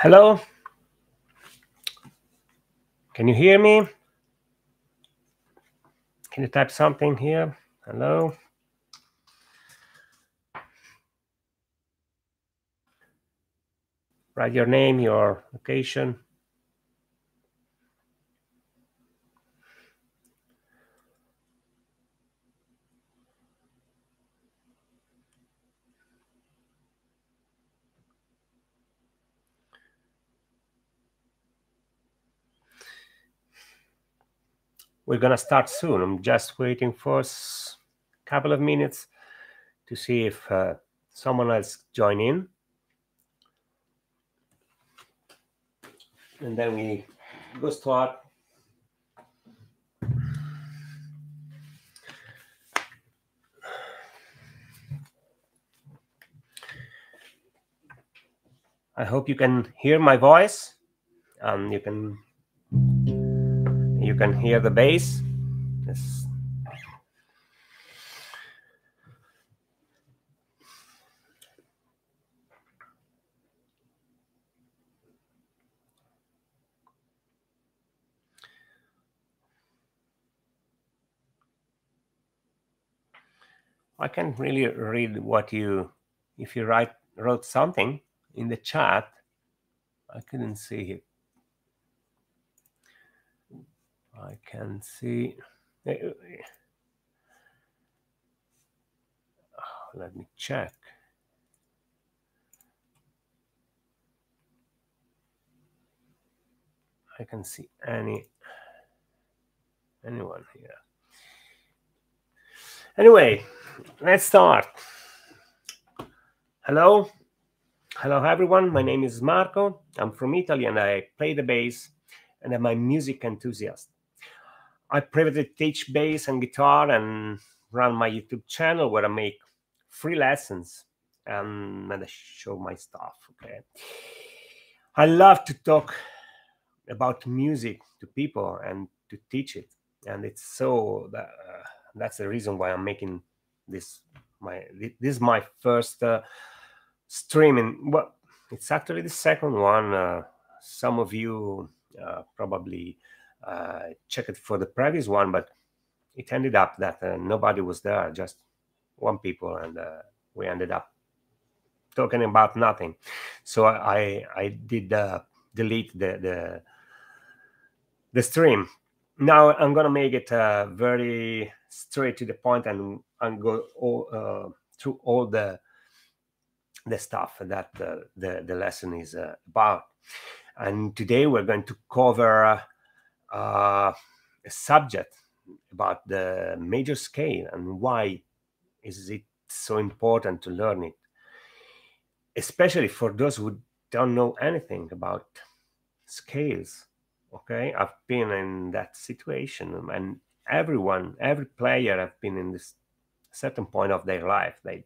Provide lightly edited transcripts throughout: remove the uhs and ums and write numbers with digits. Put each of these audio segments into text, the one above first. Hello? Can you hear me? Can you type something here? Hello? Write your name, your location. We're gonna start soon. I'm just waiting for a couple of minutes to see if someone else join in. And then we go start. I hope you can hear my voice and you can hear the bass. Yes. I can't really read what you, if you wrote something in the chat, I couldn't see it. I can see. Let me check. I can see anyone here. Anyway, let's start. Hello. Hello everyone. My name is Marco. I'm from Italy and I play the bass and I'm a music enthusiast. I privately teach bass and guitar and run my YouTube channel where I make free lessons and I show my stuff. Okay, I love to talk about music to people and to teach it, and it's so that, that's the reason why I'm making this. This is my first stream, and well, it's actually the second one. Some of you probably. Check it for the previous one, but it ended up that nobody was there, just one people, and we ended up talking about nothing. So I did delete the stream. Now I'm gonna make it very straight to the point and go all, through all the stuff that the lesson is about. And today we're going to cover a subject about the major scale and why is it so important to learn it, especially for those who don't know anything about scales. Okay, I've been in that situation, and every player have been in this certain point of their life. They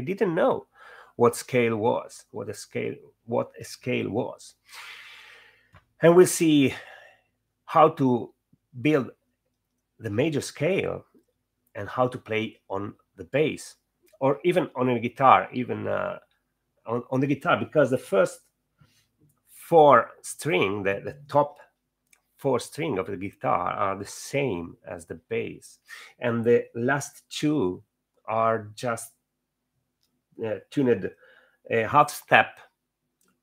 didn't know what scale was, what a scale was, and we'll see how to build the major scale and how to play on the bass or even on a guitar, even on the guitar, because the first four string, the top four string of the guitar are the same as the bass, and the last two are just tuned a half step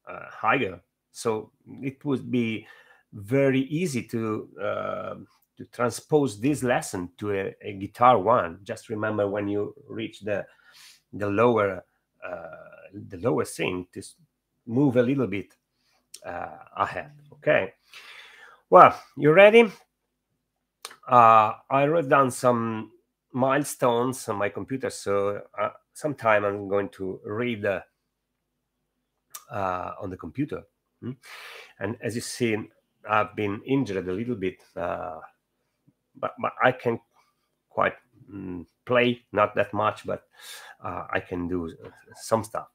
higher, so it would be very easy to transpose this lesson to a guitar one. Just remember when you reach the lower string, just move a little bit ahead. Okay. Well, you ready? I wrote down some milestones on my computer, so sometime I'm going to read on the computer. And as you see, I've been injured a little bit, but I can quite play, not that much, but I can do some stuff.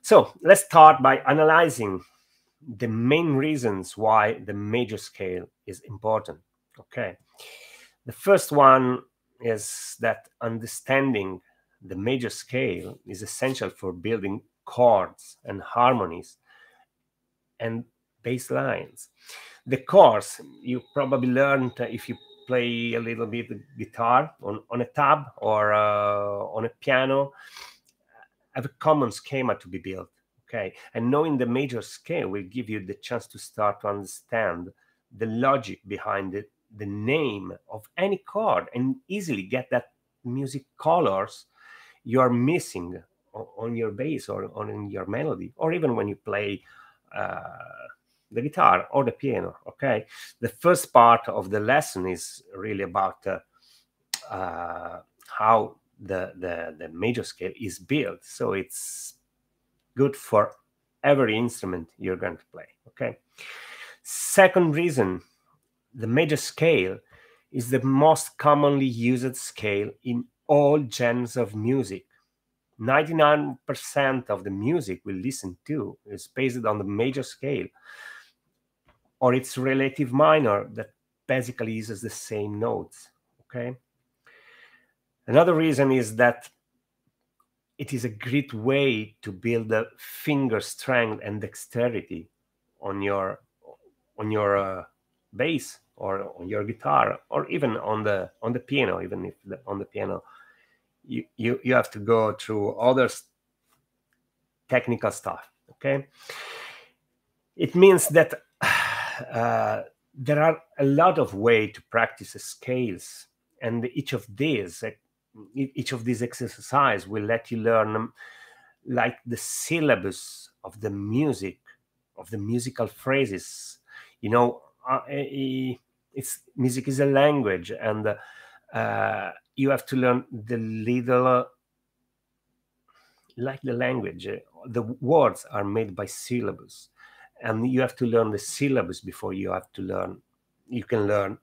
So let's start by analyzing the main reasons why the major scale is important. Okay, the first one is that understanding the major scale is essential for building chords and harmonies and bass lines. The chords you probably learned if you play a little bit of guitar on a tab or on a piano, have a common schema to be built, okay? And knowing the major scale will give you the chance to start to understand the logic behind it, the name of any chord, and easily get that music colors you are missing on your bass or on your melody, or even when you play the guitar or the piano, okay? The first part of the lesson is really about how the major scale is built, so it's good for every instrument you're going to play, okay? Second reason, the major scale is the most commonly used scale in all genres of music. 99% of the music we listen to is based on the major scale or its relative minor that basically uses the same notes, okay? Another reason is that it is a great way to build the finger strength and dexterity on your bass or on your guitar or even on the piano, even if on the piano you have to go through other technical stuff, okay? It means that there are a lot of ways to practice scales, and each of these exercises will let you learn like the syllabus of the music, of the musical phrases. You know, it's music is a language, and you have to learn the little like the language. The words are made by syllables, and you have to learn the syllables before you can learn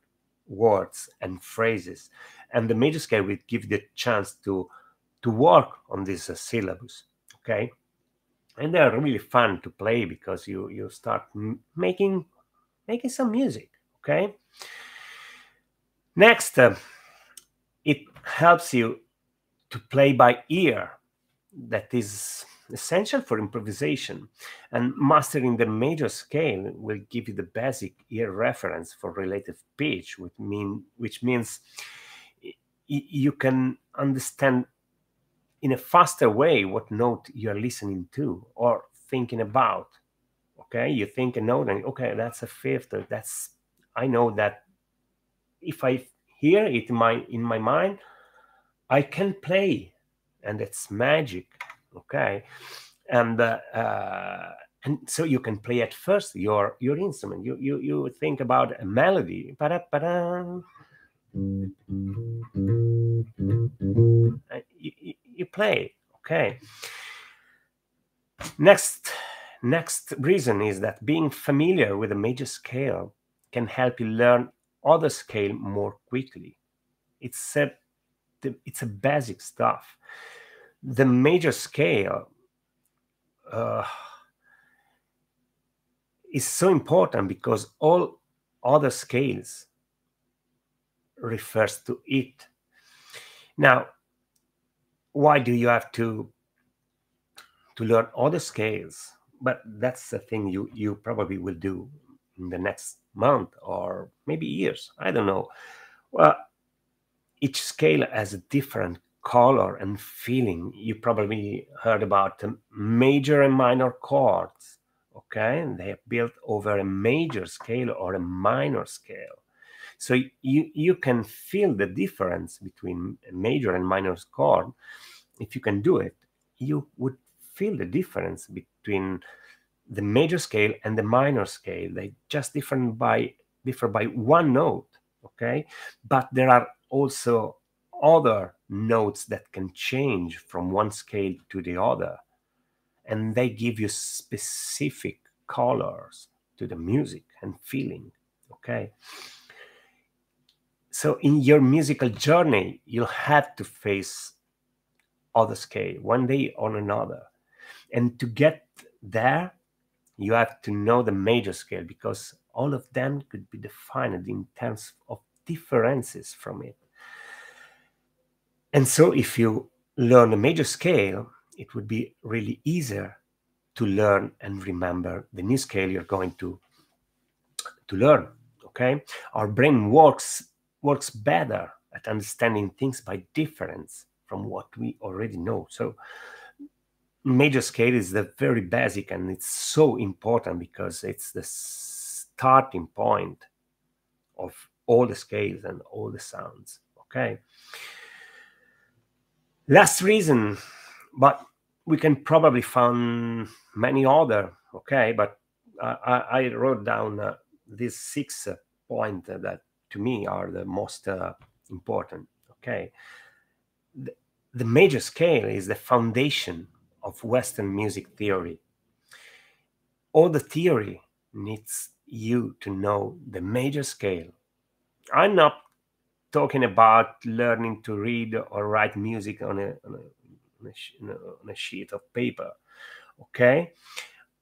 words and phrases. And the major scale will give the chance to work on these syllables, okay? And they are really fun to play because you start making some music, okay? Next, it helps you to play by ear. That is essential for improvisation, and mastering the major scale will give you the basic ear reference for relative pitch, which means you can understand in a faster way what note you're listening to or thinking about, okay? You think a note and, okay, that's a fifth, or that's, I know that if I hear it in my mind, I can play, and it's magic, okay? And so you can play at first your instrument. You think about a melody, you play, okay? Next reason is that being familiar with a major scale can help you learn other scale more quickly. It's a basic stuff. The major scale is so important because all other scales refers to it. Now, why do you have to learn other scales? But that's the thing you probably will do in the next month or maybe years, I don't know. Well, each scale has a different color and feeling. You probably heard about major and minor chords, okay? And they are built over a major scale or a minor scale. So you can feel the difference between a major and minor chord. If you can do it, you would feel the difference between the major scale and the minor scale. They just differ by one note, okay? But there are also other notes that can change from one scale to the other, and they give you specific colors to the music and feeling, okay? So in your musical journey, you'll have to face other scale one day or another, and to get there, you have to know the major scale, because all of them could be defined in terms of differences from it. And so if you learn a major scale, it would be really easier to learn and remember the new scale you're going to learn, okay? Our brain works better at understanding things by difference from what we already know. So major scale is the very basic, and it's so important because it's the starting point of all the scales and all the sounds, okay? Last reason, but we can probably find many other, okay? But I wrote down these 6 points that to me are the most important, okay? The major scale is the foundation of Western music theory. All the theory needs you to know the major scale. I'm not talking about learning to read or write music on a sheet of paper, okay?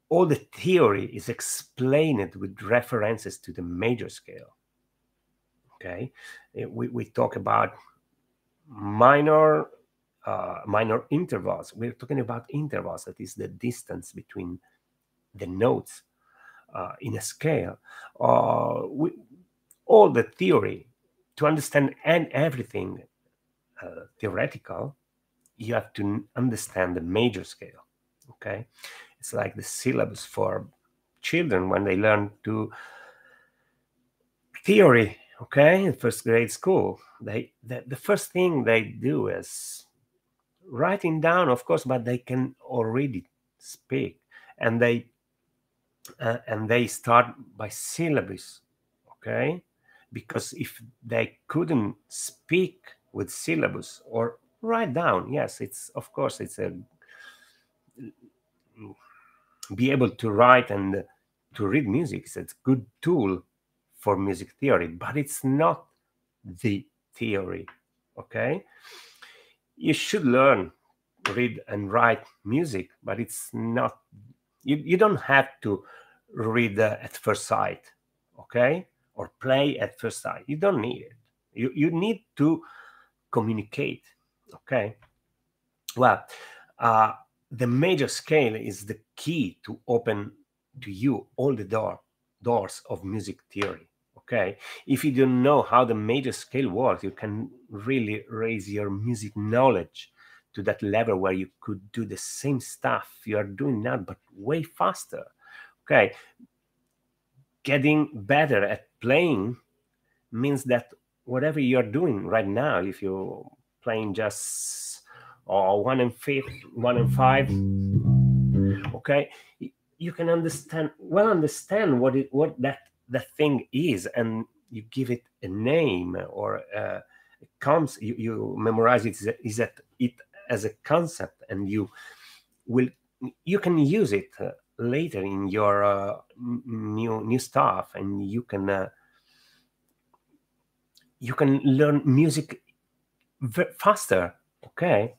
All the theory is explained with references to the major scale, okay? We talk about minor intervals. We're talking about intervals, that is the distance between the notes in a scale. All the theory, to understand and everything theoretical, you have to understand the major scale, okay? It's like the syllabus for children when they learn to theory, okay? In first grade school, the first thing they do is writing down, of course, but they can already speak, and they start by syllables, okay? Because if they couldn't speak with syllables or write down, yes, it's, of course, it's a be able to write and to read music. It's a good tool for music theory, but it's not the theory, okay? You should learn, read and write music, but it's not, you don't have to read at first sight, okay? Or play at first sight. You don't need it. You need to communicate, okay? Well, the major scale is the key to open to you all the doors of music theory, okay? If you don't know how the major scale works, you can really raise your music knowledge to that level where you could do the same stuff you are doing now, but way faster, okay? Getting better at playing means that whatever you're doing right now, if you're playing just 1 and 5, okay, you can understand what that thing is, and you give it a name, or it comes, you memorize it as a concept, and you can use it later in your new stuff, and you can learn music faster, okay?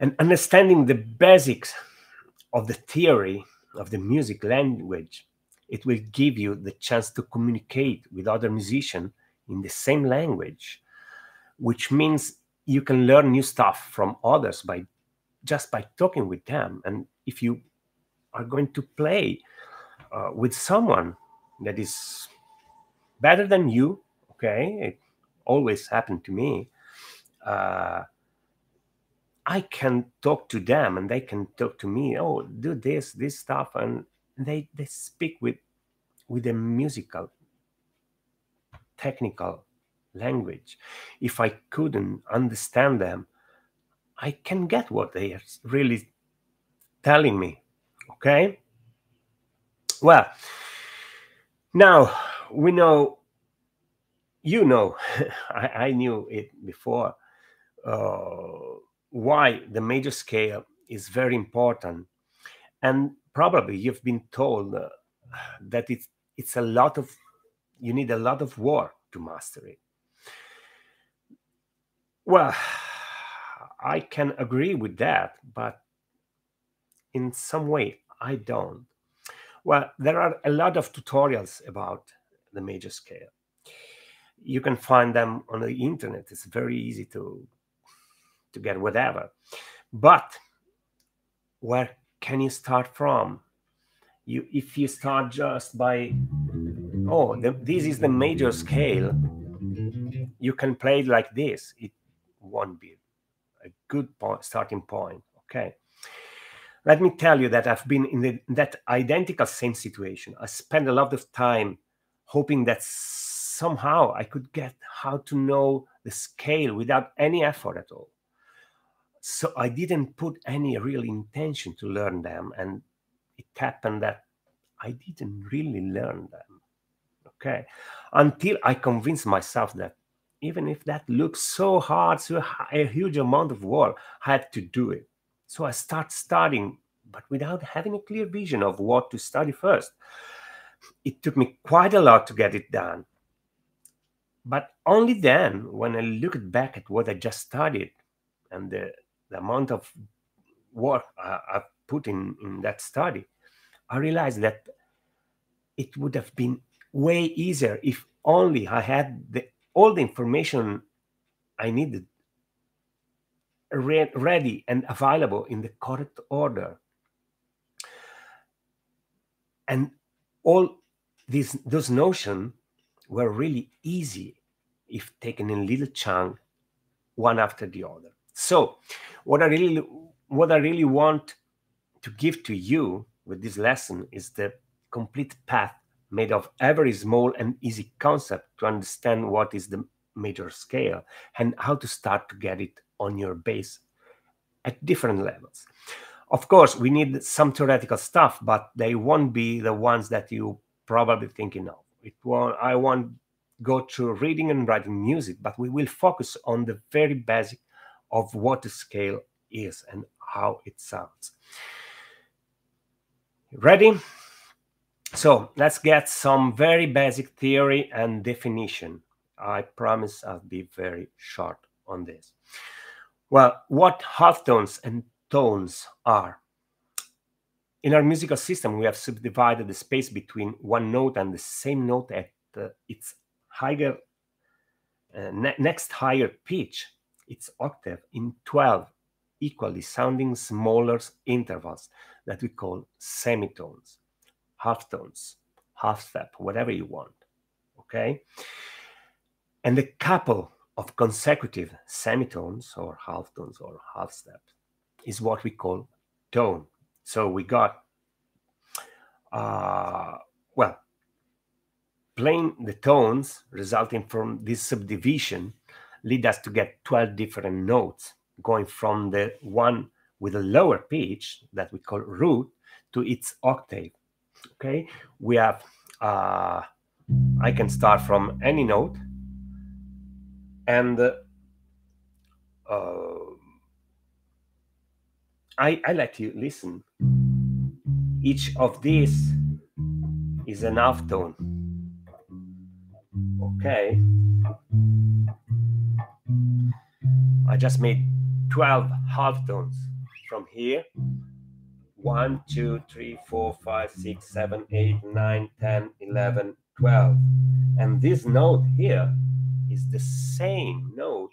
And understanding the basics of the theory of the music language, it will give you the chance to communicate with other musicians in the same language, which means you can learn new stuff from others just by talking with them. And if you are going to play with someone that is better than you, okay, it always happened to me, I can talk to them and they can talk to me, oh, do this stuff, and they speak with a musical, technical language. If I couldn't understand them, I can get what they are really telling me, okay? Well, now we know, you know, I knew it before, why the major scale is very important. And probably you've been told that it's you need a lot of work to master it. Well, I can agree with that, but in some way I don't. Well, there are a lot of tutorials about the major scale. You can find them on the internet. It's very easy to get whatever. But where can you start from? If you start just by, this is the major scale, you can play it like this. It won't be a good starting point, okay? Let me tell you that I've been in that identical same situation. I spent a lot of time hoping that somehow I could get how to know the scale without any effort at all. So I didn't put any real intention to learn them, and it happened that I didn't really learn them, okay? Until I convinced myself that even if that looks so hard, so a huge amount of work, I had to do it. So I start studying, but without having a clear vision of what to study first. It took me quite a lot to get it done. But only then, when I looked back at what I just studied and the amount of work I put in that study, I realized that it would have been way easier if only I had all the information I needed ready and available in the correct order. And all those notions were really easy if taken in little chunks, one after the other. So what I really want to give to you with this lesson is the complete path made of every small and easy concept to understand what is the major scale and how to start to get it on your base at different levels. Of course, we need some theoretical stuff, but they won't be the ones that you probably thinking of. I won't go through reading and writing music, but we will focus on the very basic of what a scale is and how it sounds. Ready? So let's get some very basic theory and definition. I promise I'll be very short on this. Well, what halftones and tones are. In our musical system, we have subdivided the space between one note and the same note at its higher, next higher pitch, its octave, in 12 equally sounding smaller intervals that we call semitones, halftones, half step, whatever you want, okay? And a couple of consecutive semitones or halftones or half steps is what we call tone. So we got, well, playing the tones resulting from this subdivision lead us to get 12 different notes, going from the one with a lower pitch that we call root to its octave, okay? We have, I can start from any note, and I let you listen. Each of these is an halftone, okay? I just made 12 halftones from here. 1, 2, 3, 4, 5, 6, 7, 8, 9, 10, 11, 12. And this note here is the same note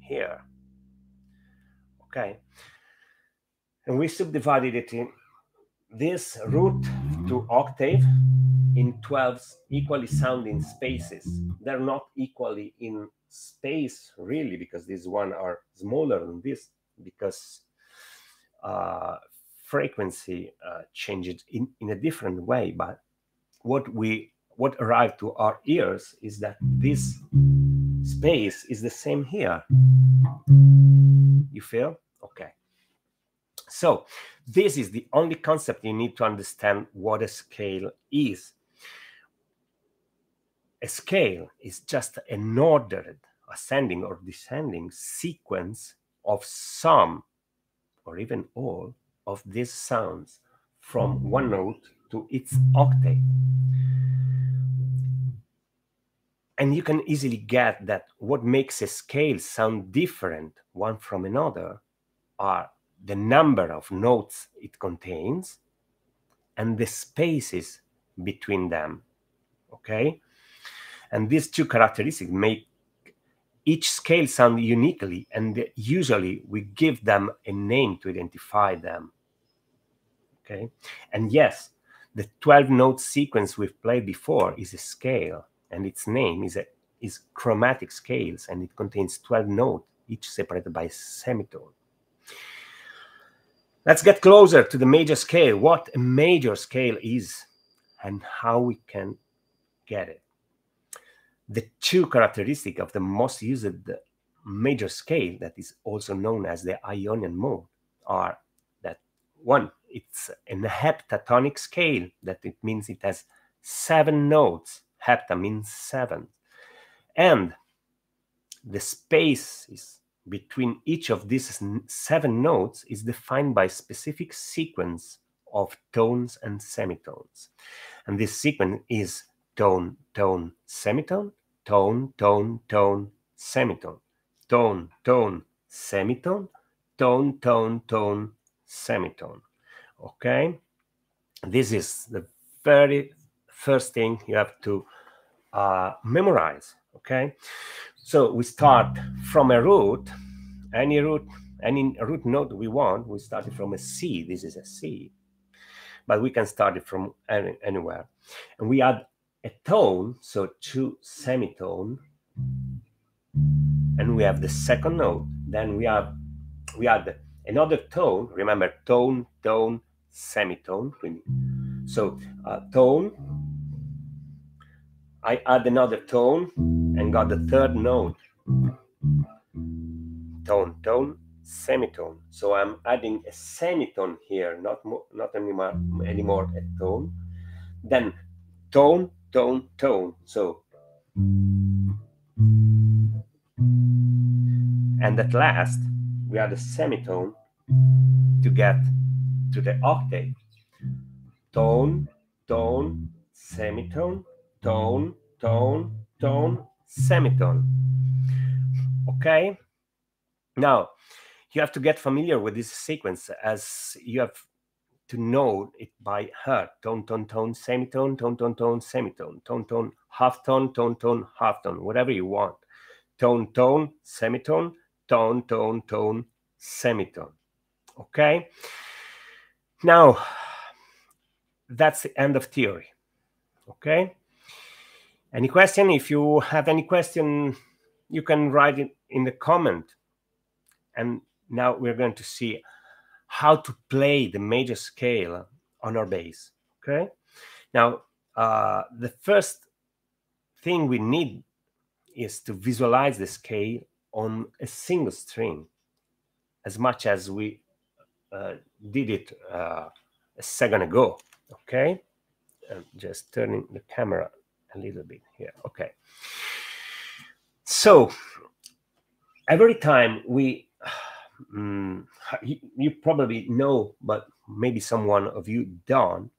here, okay? And we subdivided it in this root to octave in 12 equally sounding spaces. They're not equally in space really, because these one are smaller than this, because frequency changes in a different way. But what arrived to our ears is that this space is the same here. You feel? Okay. So this is the only concept you need to understand what a scale is. A scale is just an ordered ascending or descending sequence of some or even all of these sounds from one note to its octave. And you can easily get that what makes a scale sound different one from another are the number of notes it contains and the spaces between them, okay? And these two characteristics make Each scale sounds uniquely, and usually we give them a name to identify them. Okay? And yes, the 12-note sequence we've played before is a scale, and its name is chromatic scales, and it contains 12 notes, each separated by a semitone. Let's get closer to the major scale, what a major scale is, and how we can get it. The two characteristics of the most used major scale, that is also known as the Ionian mode, are that one, it's an heptatonic scale, that it means it has 7 notes. Hepta means 7. And the space is between each of these 7 notes is defined by a specific sequence of tones and semitones. And this sequence is tone, tone, semitone, tone, tone, tone, semitone, tone, tone, semitone, tone, tone, tone, semitone. Okay? This is the very first thing you have to memorize. Okay? So we start from a root, any root note we want. We started from a C. This is a C. But we can start it from anywhere. And we add a tone, so 2 semitone, and we have the second note. Then we add another tone. Remember, tone, tone, semitone. So tone, I add another tone and got the 3rd note, tone, tone, semitone. So I'm adding a semitone here, not anymore a tone. Then tone, tone, tone. So, and at last we add a semitone to get to the octave. Tone, tone, semitone, tone, tone, tone, semitone. Okay? Now, you have to get familiar with this sequence, as you have to know it by heart. Tone, tone, tone, semitone, tone, tone, semitone, tone, tone, half tone, whatever you want. Tone, tone, semitone, tone, tone, tone, semitone. Okay? Now, that's the end of theory. Okay? Any question? If you have any question, you can write it in the comment. And now we're going to see how to play the major scale on our bass. Okay? Now, the first thing we need is to visualize the scale on a single string, as much as we did it a second ago. Okay? I'm just turning the camera a little bit here. Okay. So every time we, you probably know, but maybe someone of you don't,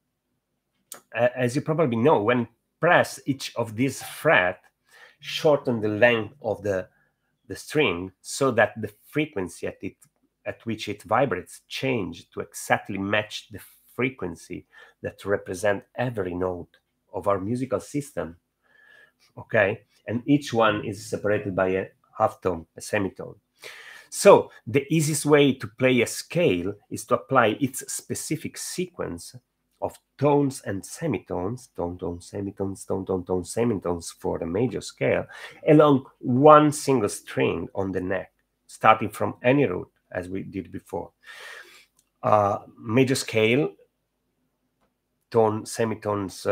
as you probably know, when press each of these fret, shorten the length of the string so that the frequency at which it vibrates change to exactly match the frequency that represent every note of our musical system. Okay? And each one is separated by a half tone, a semitone. So the easiest way to play a scale is to apply its specific sequence of tones and semitones, tone, tone, semitones, tone, tone, tone, semitones for the major scale, along one single string on the neck, starting from any root, as we did before. Major scale, tone, semitones,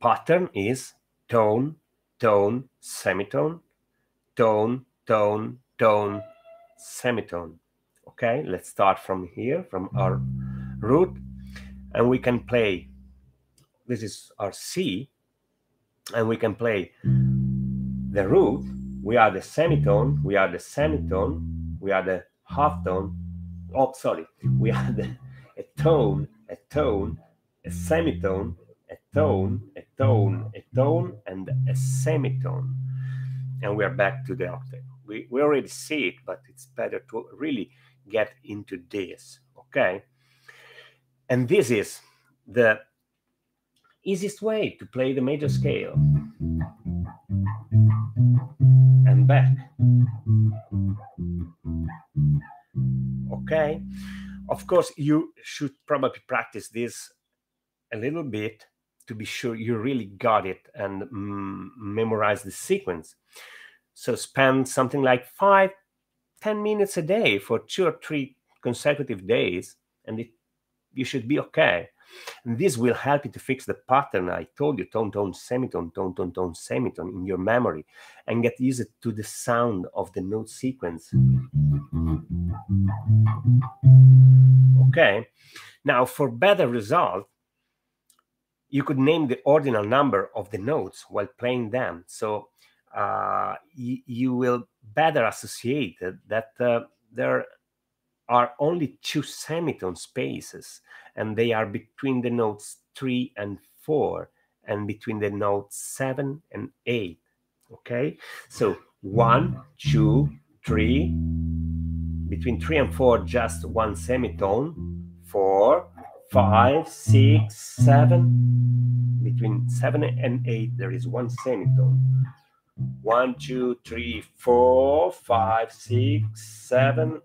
pattern is tone, tone, semitone, tone, tone, tone, semitone. Okay, let's start from here, from our root, and we can play, this is our C, and we can play the root, we add the semitone, we add the semitone, we add the half tone, oh, sorry, we add a tone, a tone, a semitone, a tone, a tone, a tone, and a semitone. And we are back to the octave. We already see it, but it's better to really get into this, okay? And this is the easiest way to play the major scale. And and back. Okay? Of course, you should probably practice this a little bit to be sure you really got it and memorize the sequence. So spend something like 5-10 minutes a day for 2 or 3 consecutive days, and you should be okay. And this will help you to fix the pattern I told you, tone, semitone in your memory, and get used to the sound of the note sequence. Okay, now for better result, you could name the ordinal number of the notes while playing them. So you will better associate that there are only 2 semitone spaces, and they are between the notes 3 and 4, and between the notes 7 and 8. Okay, so 1, 2, 3, between 3 and 4 just 1 semitone, 4, 5, 6, 7, between 7 and 8 there is 1 semitone. 1, 2, 3, 4, 5, 6, 7,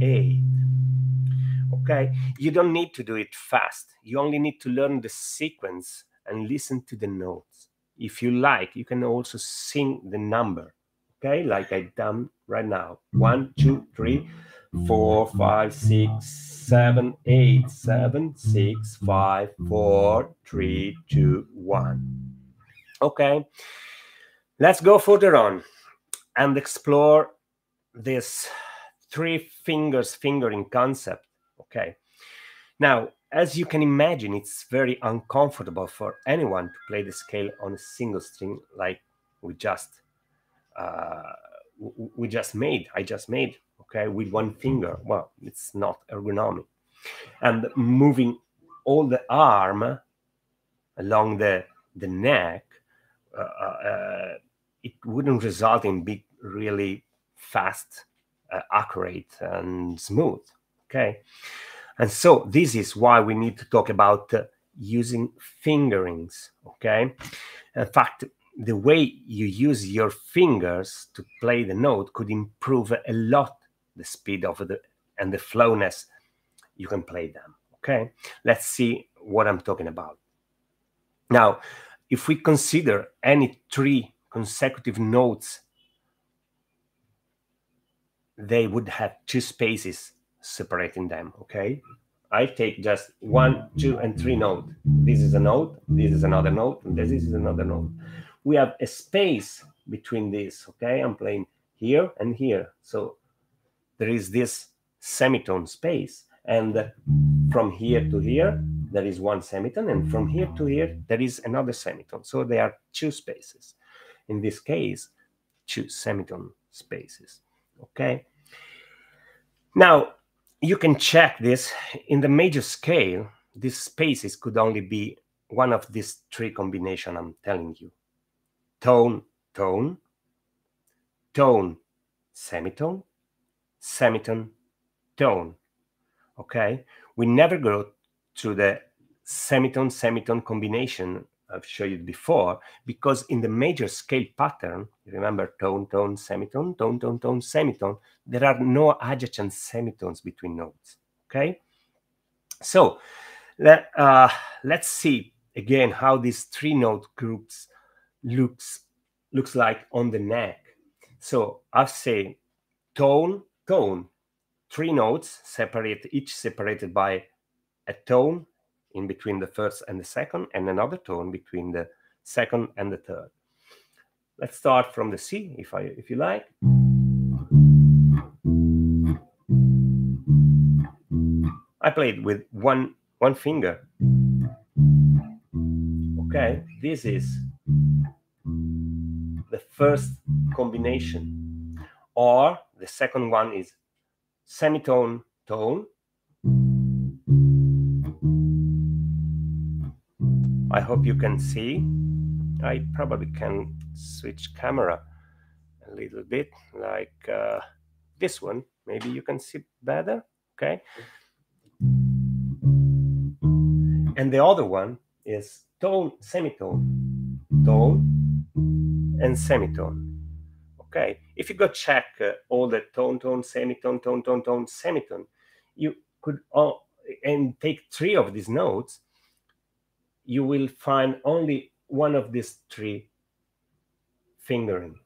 8. Okay, you don't need to do it fast. You only need to learn the sequence and listen to the notes. If you like, you can also sing the number, okay, like I've done right now. 1, 2, 3, 4, 5, 6, 7, 8, 7, 6, 5, 4, 3, 2, 1. Okay, let's go further on and explore this 3 fingers fingering concept. Okay, now as you can imagine, it's very uncomfortable for anyone to play the scale on a single string like I just made, okay, with 1 finger. Well, it's not ergonomic, and moving all the arm along the neck, it wouldn't result in big, really fast, accurate and smooth. Okay, and so this is why we need to talk about using fingerings. Okay, in fact, the way you use your fingers to play the note could improve a lot the speed of and the flowness you can play them. Okay, let's see what I'm talking about. Now, if we consider any 3 consecutive notes, they would have 2 spaces separating them. Okay, I take just 1, 2, and 3 note. This is a note, this is another note, and this is another note. We have a space between these. Okay, I'm playing here and here, so there is this semitone space, and from here to here there is 1 semitone, and from here to here there is another semitone. So there are 2 spaces, in this case 2 semitone spaces. Okay, now you can check this in the major scale. These spaces could only be one of these 3 combinations I'm telling you: tone, tone, tone, semitone, semitone, tone. Okay, we never go to the semitone, semitone combination I've shown you before, because in the major scale pattern, remember, tone, tone, semitone, tone, semitone, there are no adjacent semitones between notes. Okay, so let's see again how these 3 note groups looks like on the neck. So I've said tone, tone, 3 notes separate, each separated by a tone in between the first and the second, and another tone between the second and the third. Let's start from the C, if you like. I played with one finger. Okay, this is the first combination, or the second one is semitone, tone. I hope you can see. I probably can switch camera a little bit, like this one. Maybe you can see better. Okay. And the other one is tone, semitone, tone, and semitone. Okay, if you go check all the tone, semitone, tone, semitone, you could all, and take three of these notes, you will find only one of these three fingering: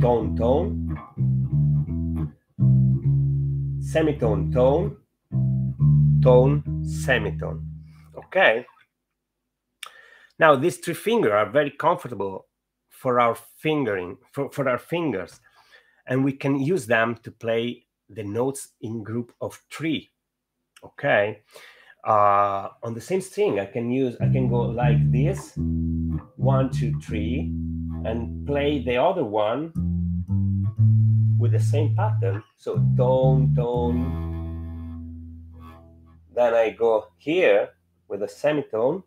tone, semitone, tone, semitone. Okay. Now these three fingers are very comfortable for our fingering, for our fingers, and we can use them to play the notes in group of three. Okay. On the same string, I can go like this, 1, 2, 3, and play the other one with the same pattern. So tone. Then I go here with a semitone,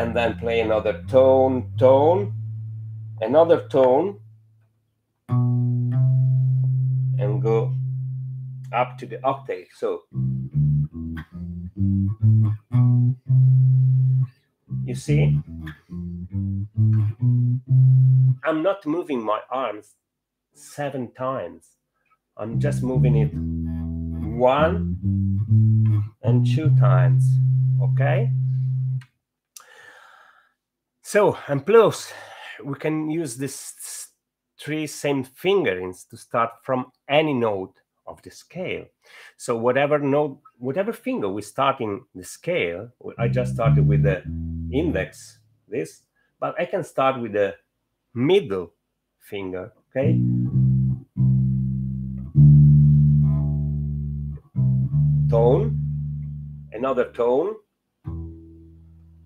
and then play another tone, another tone, and go up to the octave. So you see, I'm not moving my arms 7 times. I'm just moving it 1 and 2 times. Okay? So, and plus, we can use these three same fingerings to start from any note of the scale. So whatever note, whatever finger we start in the scale, I just started with the index, this, but I can start with the middle finger, okay? Tone, another tone,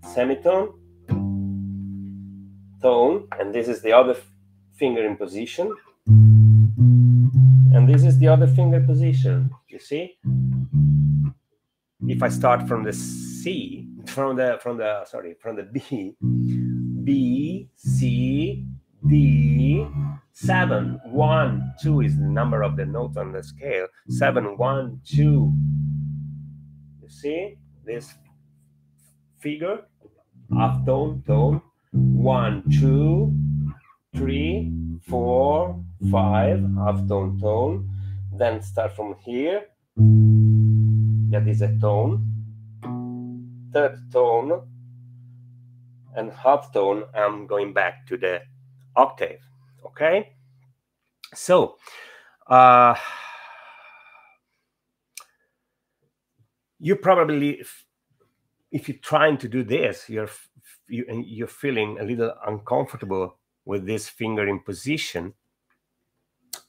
semitone, tone, and this is the other finger in position, and this is the other finger position, you see? If I start from the C, from the B, B, C, D, 7, 1, 2 is the number of the notes on the scale. 7, 1, 2. You see this figure? Half tone, tone. 1, 2, 3, 4, 5. Half tone, tone. Then start from here. That is a tone. Third tone. And half tone. I'm going back to the octave. Okay, so you probably, if you're trying to do this, you're feeling a little uncomfortable with this fingering position,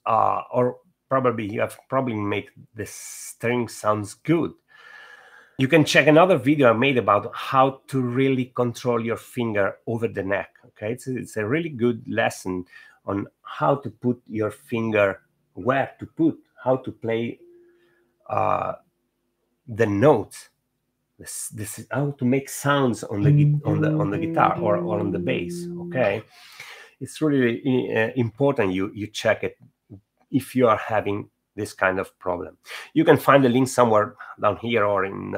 or probably you have made the string sounds good. You can check another video I made about how to really control your finger over the neck. Okay, it's a really good lesson on how to put your finger where to put, how to play the notes. This is how to make sounds on the guitar or on the bass. Okay, it's really important you check it if you are having this kind of problem. You can find the link somewhere down here or in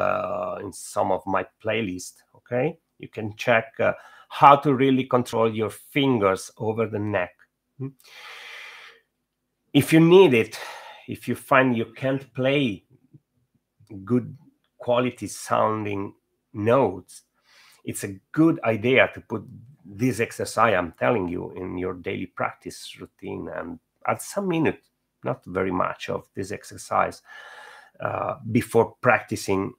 some of my playlist. Okay, you can check how to really control your fingers over the neck. If you need it, if you find you can't play good quality sounding notes, it's a good idea to put this exercise I'm telling you in your daily practice routine, and at some minute, not very much of this exercise, before practicing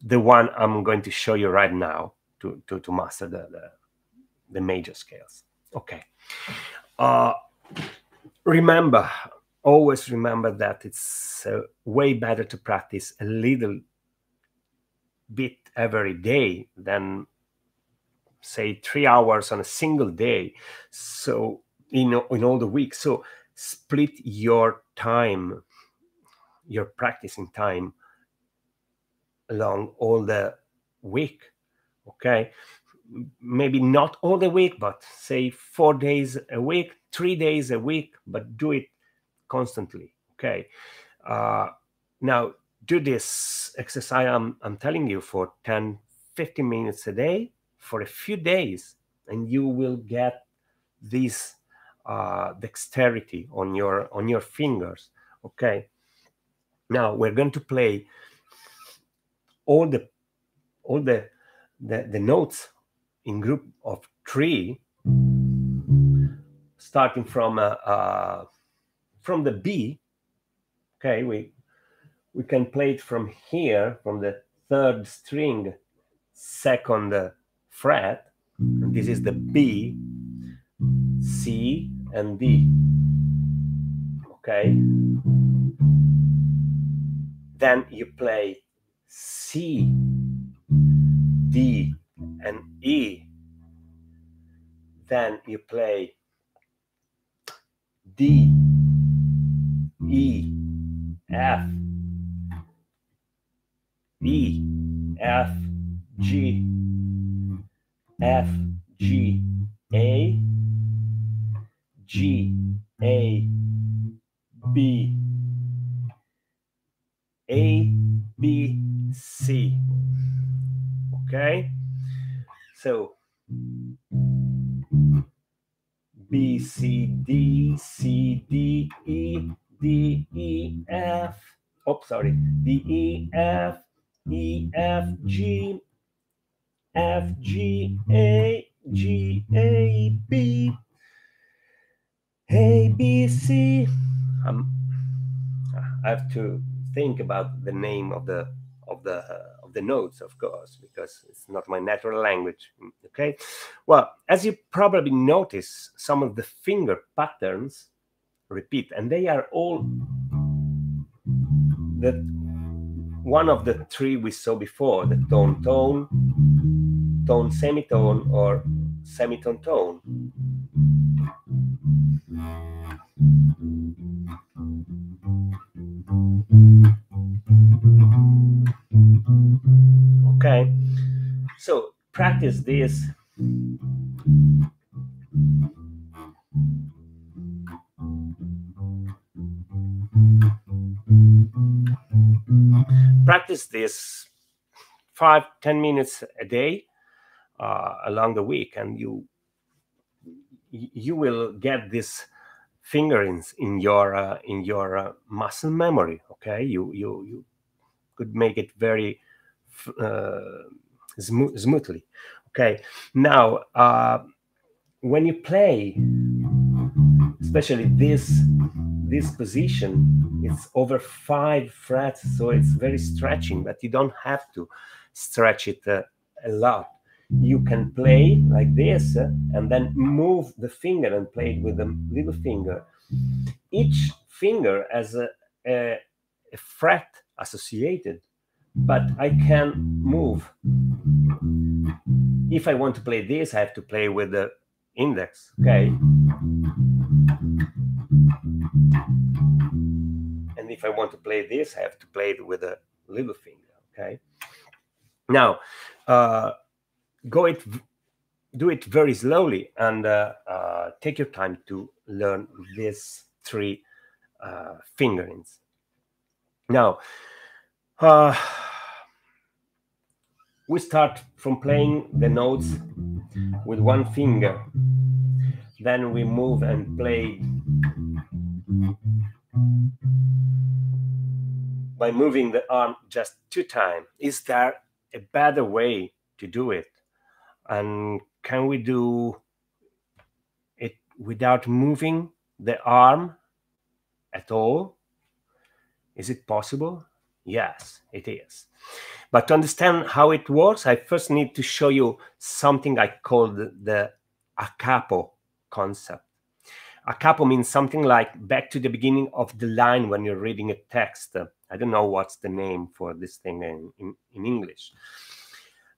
the one I'm going to show you right now to master the major scales. Okay. Remember, always remember that it's way better to practice a little bit every day than, say, 3 hours on a single day. So in all the week. So split your time, your practicing time, along all the week. Okay, maybe not all the week, but say 4 days a week, 3 days a week, but do it constantly. Okay, now do this exercise I'm telling you for 10-15 minutes a day for a few days, and you will get these dexterity on your fingers. Okay, now we're going to play all the notes in group of 3, starting from the B. Okay, we can play it from here, from the 3rd string, 2nd fret, and this is the B, C, and D. Okay, then you play C, D, and E, then you play D, E, F, E, F, G, F, G, A, G, A, B, A, B, C. Okay, so B, C, D, C, D, E, D, E, F, oops, sorry, D, E, F, E, F, G, F, G, A, B, A, B, C. I have to think about the name of the notes, of course, because it's not my natural language. Okay, well, as you probably notice, some of the finger patterns repeat, and they are all that one of the 3 we saw before: the tone, tone, tone, semitone, or semitone, tone. Okay, so practice this. Practice this 5-10 minutes a day along the week, and you will get this fingerings in your muscle memory. Okay, you could make it very smoothly. Okay, now when you play, especially this position, it's over 5 frets, so it's very stretching, but you don't have to stretch it a lot. You can play like this and then move the finger and play it with the little finger. Each finger has a fret associated, but I can move. If I want to play this, I have to play with the index, okay? And if I want to play this, I have to play it with a little finger, okay? Now, do it very slowly, and take your time to learn these 3 fingerings. Now, we start from playing the notes with one finger, then we move and play by moving the arm just 2 times. Is there a better way to do it? And can we do it without moving the arm at all? Is it possible? Yes, it is. But to understand how it works, I first need to show you something I call the a capo concept. A capo means something like back to the beginning of the line when you're reading a text. I don't know what's the name for this thing in English.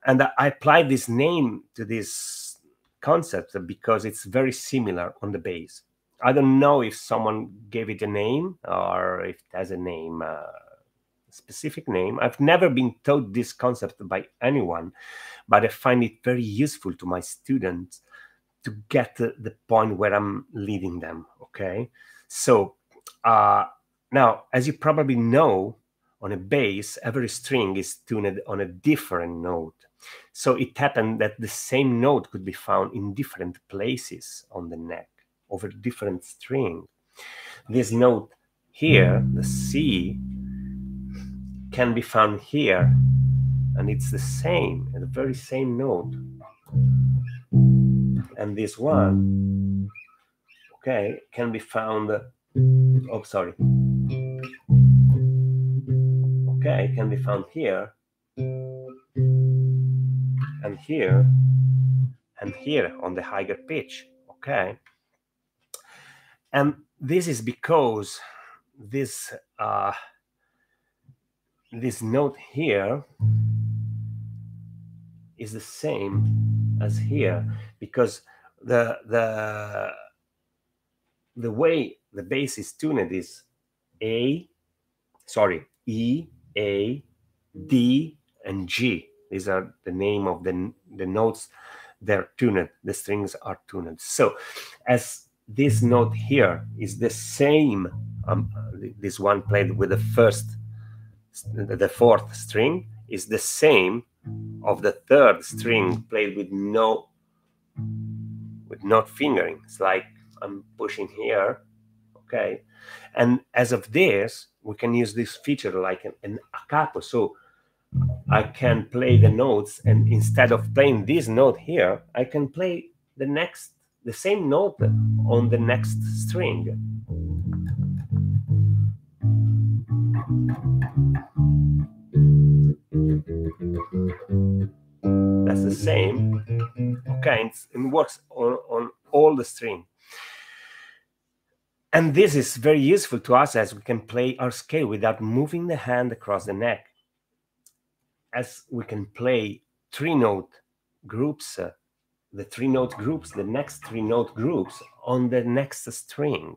And I applied this name to this concept because it's very similar on the bass. I don't know if someone gave it a name or if it has a name, specific name. I've never been taught this concept by anyone, but I find it very useful to my students to get the point where I'm leading them, okay? So now, as you probably know, on a bass, every string is tuned on a different note. So it happened that the same note could be found in different places on the neck over different string. This note here, the C, can be found here, and it's the same, the very same note. And this one, okay, can be found, oh, sorry. Okay, can be found here, and here, and here on the higher pitch, okay? And this is because this this note here is the same as here, because the way the bass is tuned is A, sorry, E, A, D, and G. These are the name of the notes. They're tuned. The strings are tuned. So, as this note here is the same, this one played with the fourth string is the same of the third string played with not fingering. It's like I'm pushing here, okay. And as of this, we can use this feature like an a capo. So I can play the notes, and instead of playing this note here, I can play the same note on the next string. That's the same, okay, and works on all the string. And this is very useful to us as we can play our scale without moving the hand across the neck, as we can play three-note groups, the next three-note groups on the next string.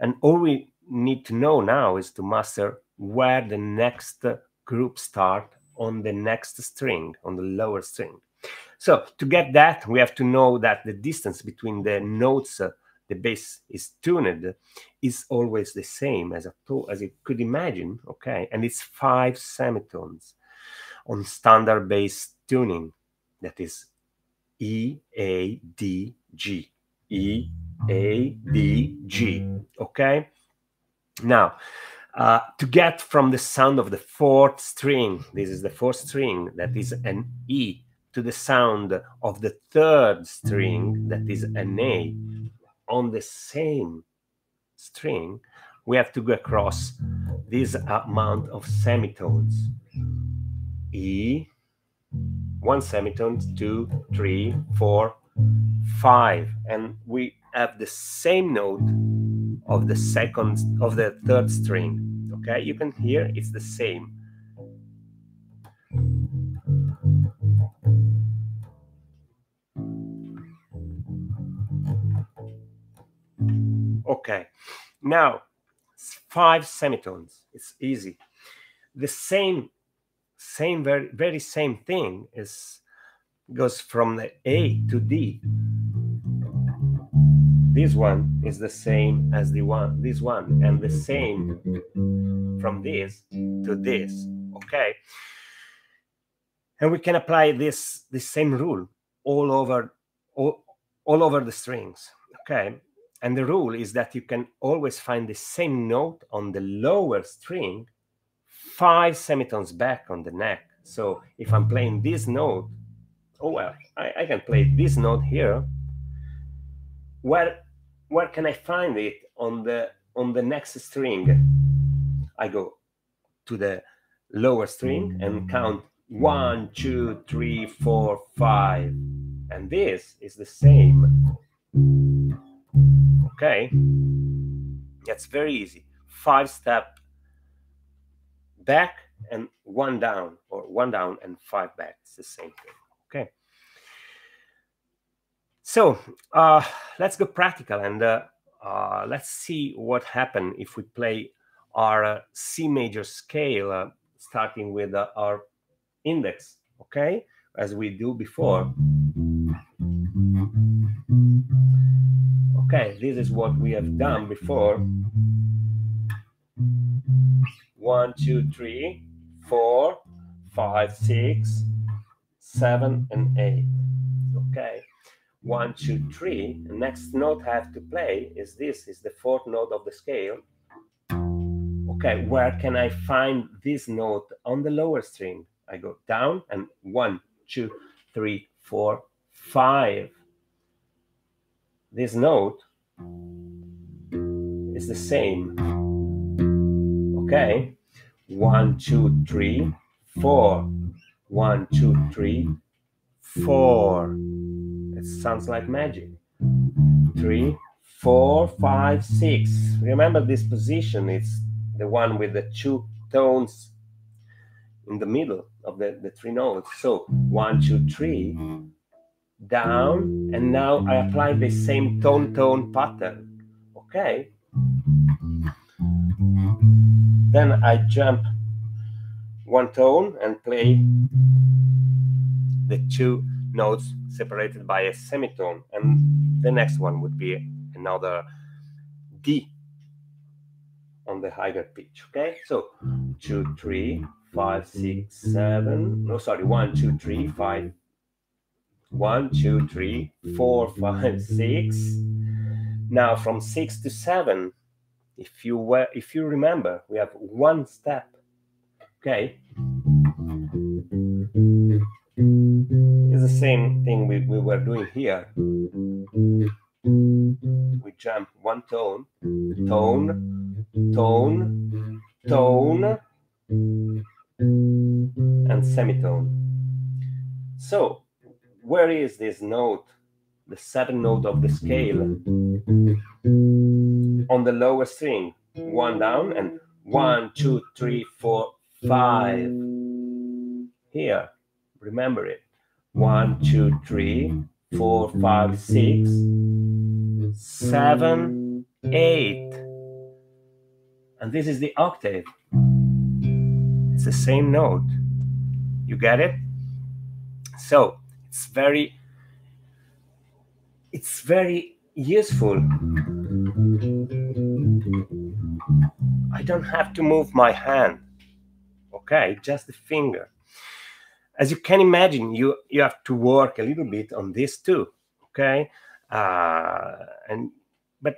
And all we need to know now is to master where the next group starts on the next string, on the lower string. So to get that, we have to know that the distance between the notes the bass is tuned is always the same as you could imagine, okay? And it's 5 semitones on standard bass tuning, that is E, A, D, G. E, A, D, G, okay? Now, to get from the sound of the fourth string, this is the fourth string, that is an E, to the sound of the third string, that is an A, on the same string, we have to go across this amount of semitones. E, 1 semitone, 2, 3, 4, 5, and we have the same note of the third string. Okay, you can hear it's the same. Okay, now it's 5 semitones. It's easy. The same, very, very same thing goes from the A to D. This one is the same as this one, and the same from this to this. Okay, and we can apply this same rule all over the strings. Okay. And the rule is that you can always find the same note on the lower string 5 semitones back on the neck. So if I'm playing this note, oh well, I can play this note here. Where can I find it on the next string? I go to the lower string and count 1, 2, 3, 4, 5. And this is the same. Okay, that's very easy. 5 step back and 1 down, or 1 down and 5 back. It's the same thing. Okay. So let's go practical, and let's see what happens if we play our C major scale, starting with our index. Okay, as we do before. Okay, this is what we have done before. 1, 2, 3, 4, 5, 6, 7, and 8. Okay, 1, 2, 3. The next note I have to play is this, is the fourth note of the scale. Okay, where can I find this note on the lower string? I go down and 1, 2, 3, 4, 5. This note is the same. Okay, 1, 2, 3, 4. 1, 2, 3, 4. It sounds like magic. 3, 4, 5, 6. Remember this position, it's the one with the two tones in the middle of the three notes. So 1, 2, 3, down, and now I apply the same tone pattern. Okay, then I jump one tone and play the two notes separated by a semitone, and the next one would be another D on the higher pitch. Okay, so 2, 3, 5, 6, 7. No, sorry, 1, 2, 3, 5. 1, 2, 3, 4, 5, 6. Now from 6 to 7, if you remember, we have one step. Okay, it's the same thing we were doing here. We jump one tone, tone, tone, tone, and semitone. So where is this note, the seventh note of the scale? On the lower string, one down and 1, 2, 3, 4, 5. Here, remember it. 1, 2, 3, 4, 5, 6, 7, 8. And this is the octave. It's the same note. You get it? So it's very useful. I don't have to move my hand. Okay, just the finger. As you can imagine, you have to work a little bit on this too. Okay, but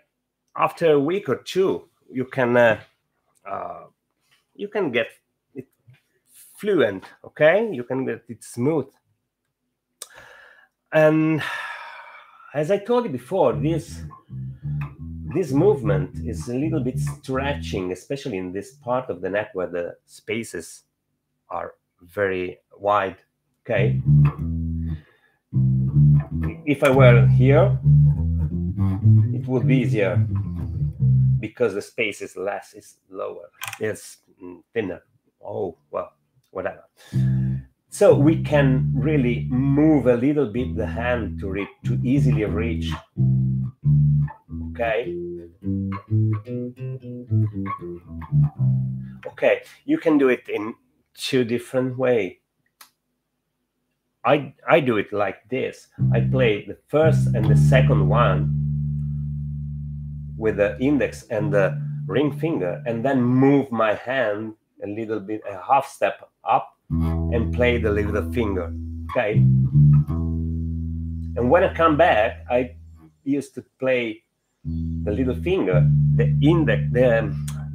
after a week or two, you can get it fluent. Okay, you can get it smooth. And as I told you before, this movement is a little bit stretching, especially in this part of the neck where the spaces are very wide. Okay, if I were here, it would be easier because the space is less, it's lower, it's thinner. Oh, well, whatever. So we can really move a little bit the hand to easily reach. Okay. Okay, you can do it in two different ways. I do it like this. I play the first and the second one with the index and the ring finger, and then move my hand a little bit, a half step up, and play the little finger. Okay, and when I come back, I used to play the little finger, the index, the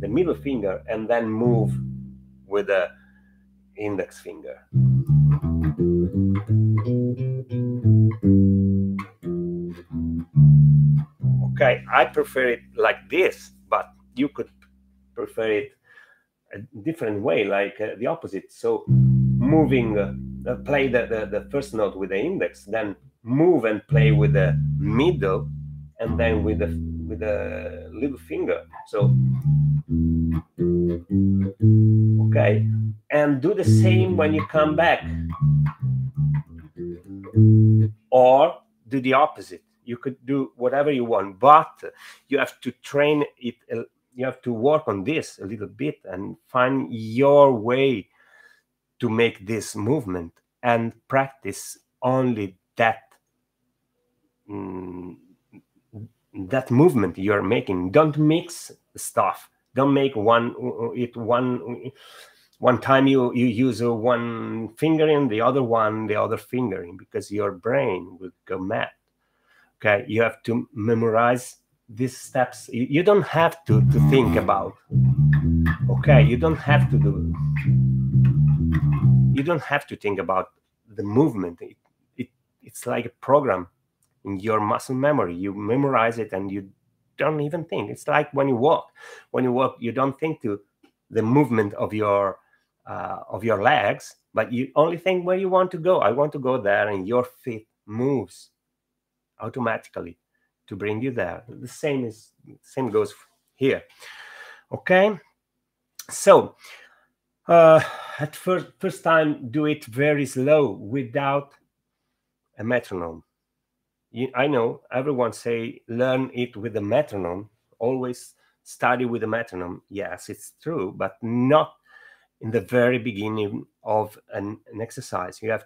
middle finger, and then move with the index finger. Okay, I prefer it like this, but you could prefer it a different way, like the opposite. So moving, play the first note with the index, then move and play with the middle, and then with the little finger. So okay, and do the same when you come back, or do the opposite. You could do whatever you want, but you have to train it. You have to work on this a little bit and find your way to make this movement, and practice only that movement you're making. Don't mix stuff. Don't make one time you use one fingering, the other fingering, because your brain will go mad. Okay, you have to memorize these steps. You don't have to think about. Okay, you don't have to do. You don't have to think about the movement. It's like a program in your muscle memory. You memorize it and you don't even think. It's like when you walk. When you walk, you don't think to the movement of your legs, but you only think where you want to go. I want to go there, and your feet moves automatically to bring you there. The same goes here. Okay, so at first time, do it very slow without a metronome. I know everyone say learn it with a metronome, always study with a metronome. Yes, it's true, but not in the very beginning of an exercise. You have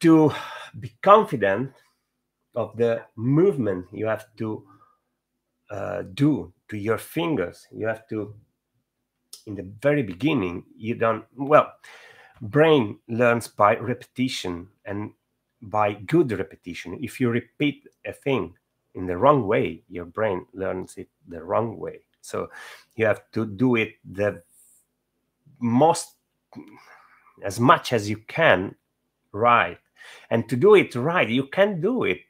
to be confident of the movement you have to do to your fingers. You have to, in the very beginning, you don't, well, brain learns by repetition and by good repetition. If you repeat a thing in the wrong way, your brain learns it the wrong way. So you have to do it the most, as much as you can, right. And to do it right, you can do it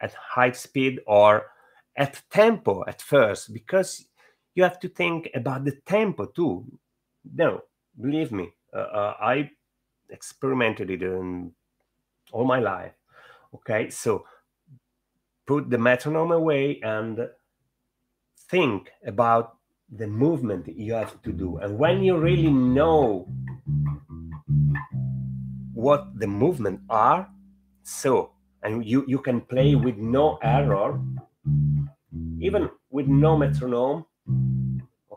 at high speed or at tempo at first, because you have to think about the tempo too. No, believe me, I experimented it all my life. Okay, so put the metronome away and think about the movement you have to do. And when you really know what the movement are, so, and you can play with no error, even with no metronome,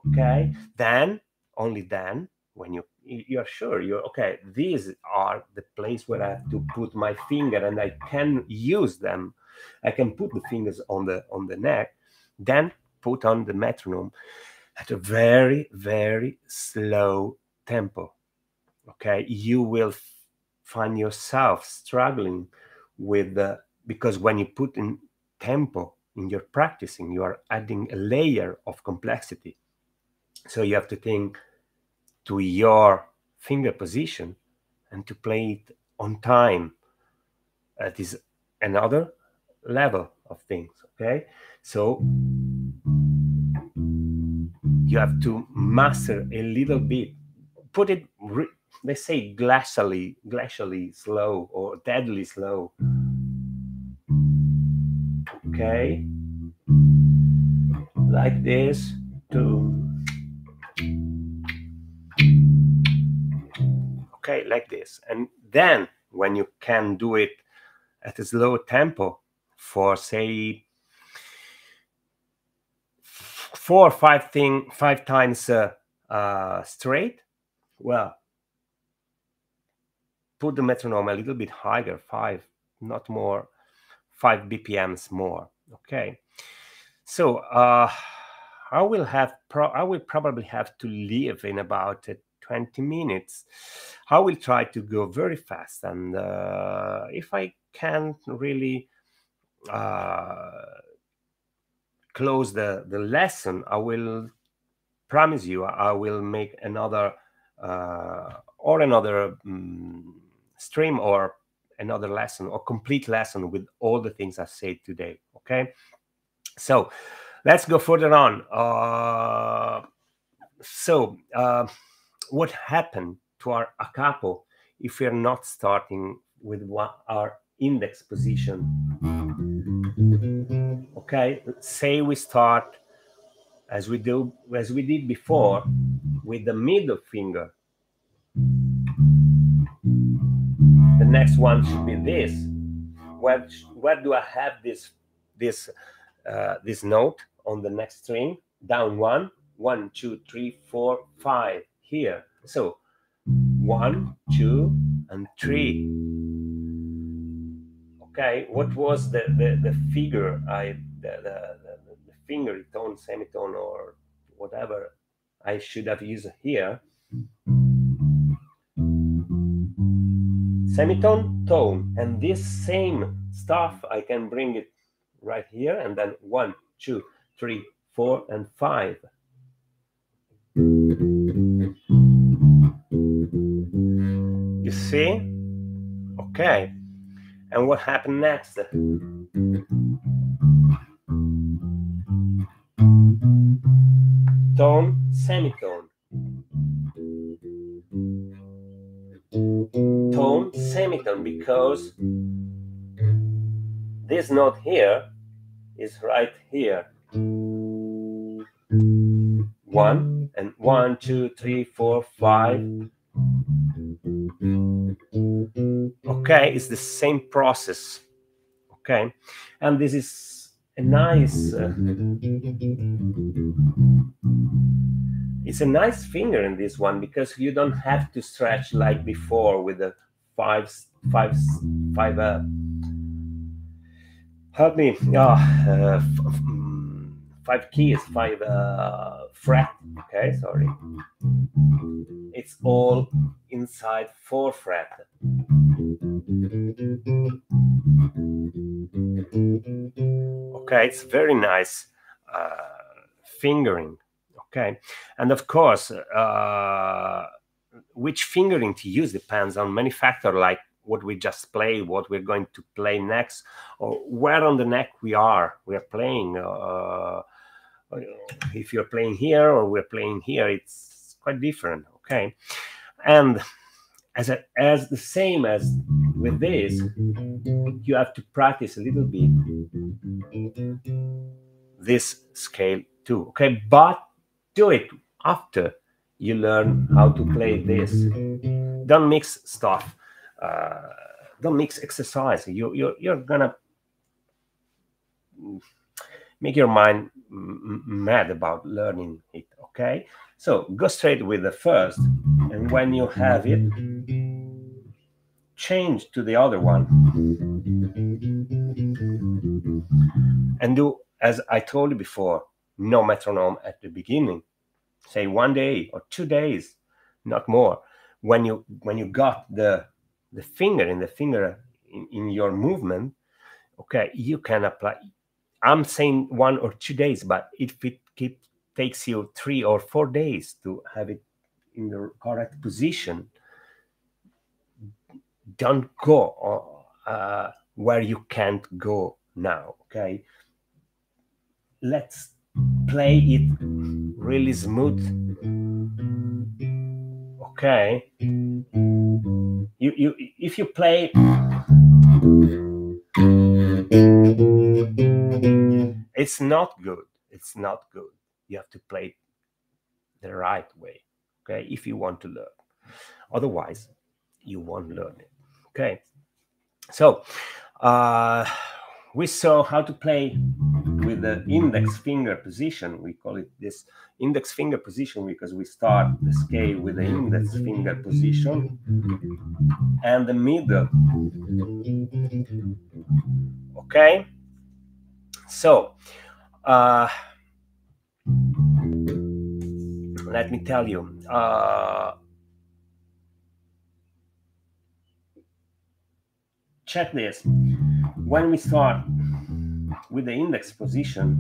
okay, then, only then, when you are sure, you're okay, these are the place where I have to put my finger and I can use them, I can put the fingers on the neck, then put on the metronome at a very, very slow tempo, okay? You will find yourself struggling with the, because when you put in tempo in your practicing, you are adding a layer of complexity. So you have to think to your finger position and to play it on time. That is another level of things, okay? So you have to master a little bit, put it, they say glacially slow or deadly slow. Okay, like this, too. Okay, like this. And then when you can do it at a slow tempo for, say, five times straight, well, put the metronome a little bit higher, 5, not more, 5 BPMs more. Okay, so I will probably have to leave in about 20 minutes. I will try to go very fast, and if I can't really close the lesson, I will promise you I will make another stream or another lesson or complete lesson with all the things I said today. Okay, so let's go further on. What happened to our a capo if we are not starting with our index position? Okay, say we start as we did before with the middle finger. The next one should be this. Where do I have this note on the next string? Down 1, 1, 2, 3, 4, 5 here. So 1, 2, and 3. Okay, what was the figure? The fingeritone, semitone, or whatever I should have used here. Semitone, tone, and this same stuff, I can bring it right here, and then 1, 2, 3, 4, and 5. You see? Okay. And what happened next? Tone, semitone. Tone, semitone, because this note here is right here. 1 and 1, 2, 3, 4, 5. Okay, it's the same process. Okay, and this is a nice, it's a nice finger in this one, because you don't have to stretch like before with the five fret. Okay, sorry. It's all inside 4 fret. Okay, it's very nice fingering. Okay, and of course, which fingering to use depends on many factors, like what we just played, what we're going to play next, or where on the neck we are playing. If you're playing here or we're playing here, it's quite different. Okay, and as the same as with this, you have to practice a little bit this scale too. Okay, but do it after you learn how to play this. Don't mix stuff. Don't mix exercise. You're gonna make your mind mad about learning it. Okay, so go straight with the first, and when you have it, change to the other one and do as I told you before. No metronome at the beginning. Say 1 day or 2 days, not more. When you got the finger in the finger in your movement, okay, you can apply. I'm saying 1 or 2 days, but if it takes you 3 or 4 days to have it in the correct position, don't go where you can't go now. Okay, let's play it really smooth. Okay, you if you play it's not good. It's not good. You have to play it the right way. Okay, if you want to learn, otherwise you won't learn it. Okay, so we saw how to play with the index finger position. We call it this index finger position because we start the scale with the index finger position and the middle. Okay, so let me tell you, check this. When we start with the index position,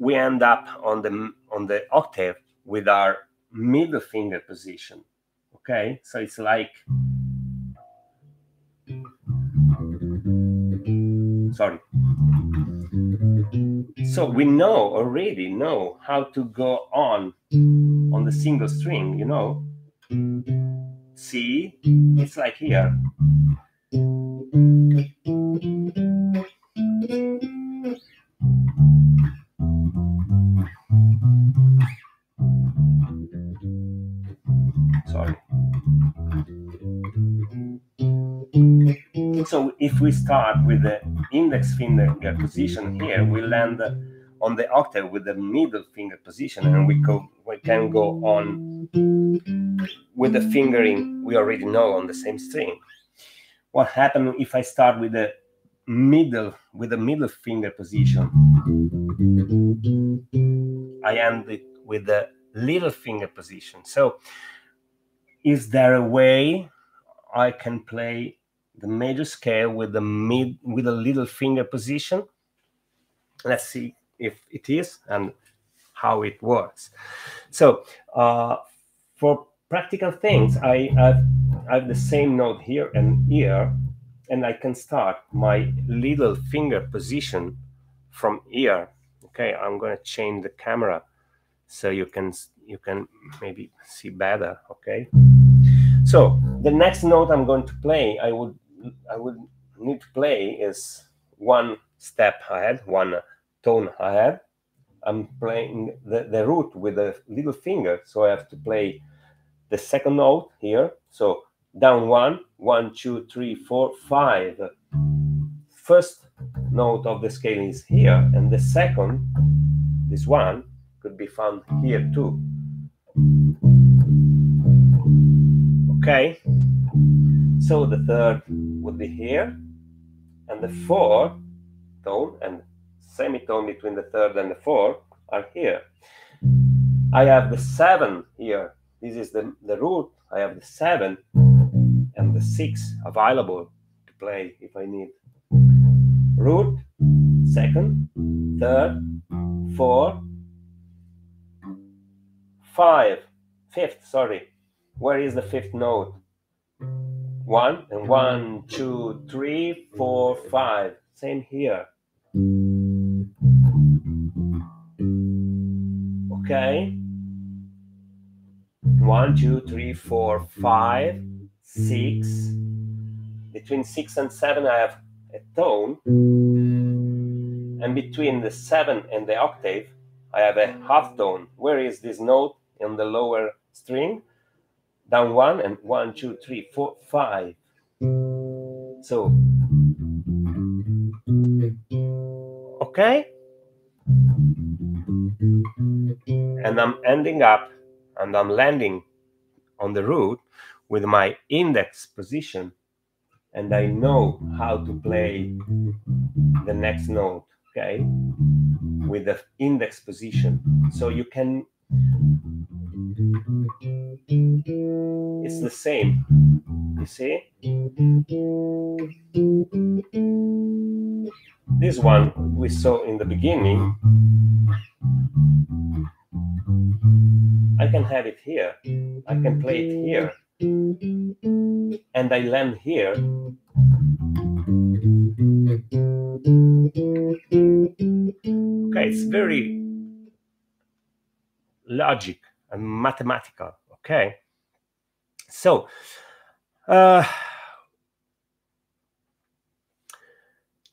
we end up on the octave with our middle finger position. Okay, so it's like, sorry, so we already know how to go on the single string, you know. See, it's like here. Sorry. So if we start with the index finger position here, we land on the octave with the middle finger position, and we can go on with the fingering we already know on the same string. What happens if I start with the middle finger position? I end it with the little finger position. So is there a way I can play the major scale with the mid, with a little finger position. Let's see if it is and how it works. So for practical things, I have the same note here and here, and I can start my little finger position from here. Okay, I'm gonna change the camera so you can maybe see better. Okay. So the next note I'm going to play, I would need to play is one step ahead, one tone ahead. I'm playing the root with a little finger, so I have to play the second note here. So down one, one, two, three, four, five. First note of the scale is here, and the second, this one, could be found here too. Okay, so the third would be here, and the fourth tone and semitone between the third and the fourth are here. I have the seven here. This is the root. I have the seven and the six available to play if I need. Root, second, third, fourth, fifth. Where is the fifth note? One, and one, two, three, four, five. Same here. Okay. One, two, three, four, five, six. Between six and seven, I have a tone. And between the seven and the octave, I have a half tone. Where is this note in the lower string? Down one, and one, two, three, four, five. So, okay. And I'm ending up, and I'm landing on the root with my index position, and I know how to play the next note, okay? With the index position. So you can, it's the same, you see? This one we saw in the beginning. I can have it here, I can play it here, and I land here. Okay, it's very logic and mathematical. Okay, so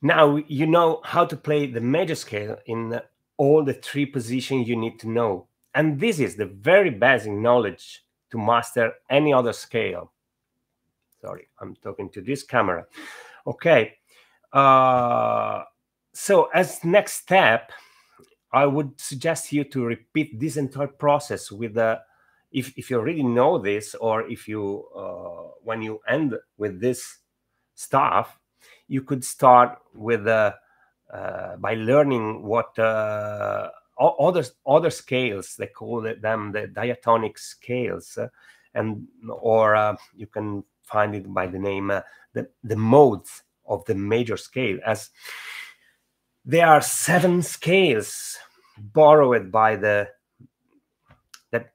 now you know how to play the major scale in all the three positions you need to know, and this is the very basic knowledge to master any other scale. Sorry, I'm talking to this camera. Okay, so as next step, I would suggest you to repeat this entire process with the, if you already know this, or if you, when you end with this stuff, you could start with, by learning what other scales, they call them the diatonic scales, and or you can find it by the name, the modes of the major scale, as there are seven scales borrowed by the, that,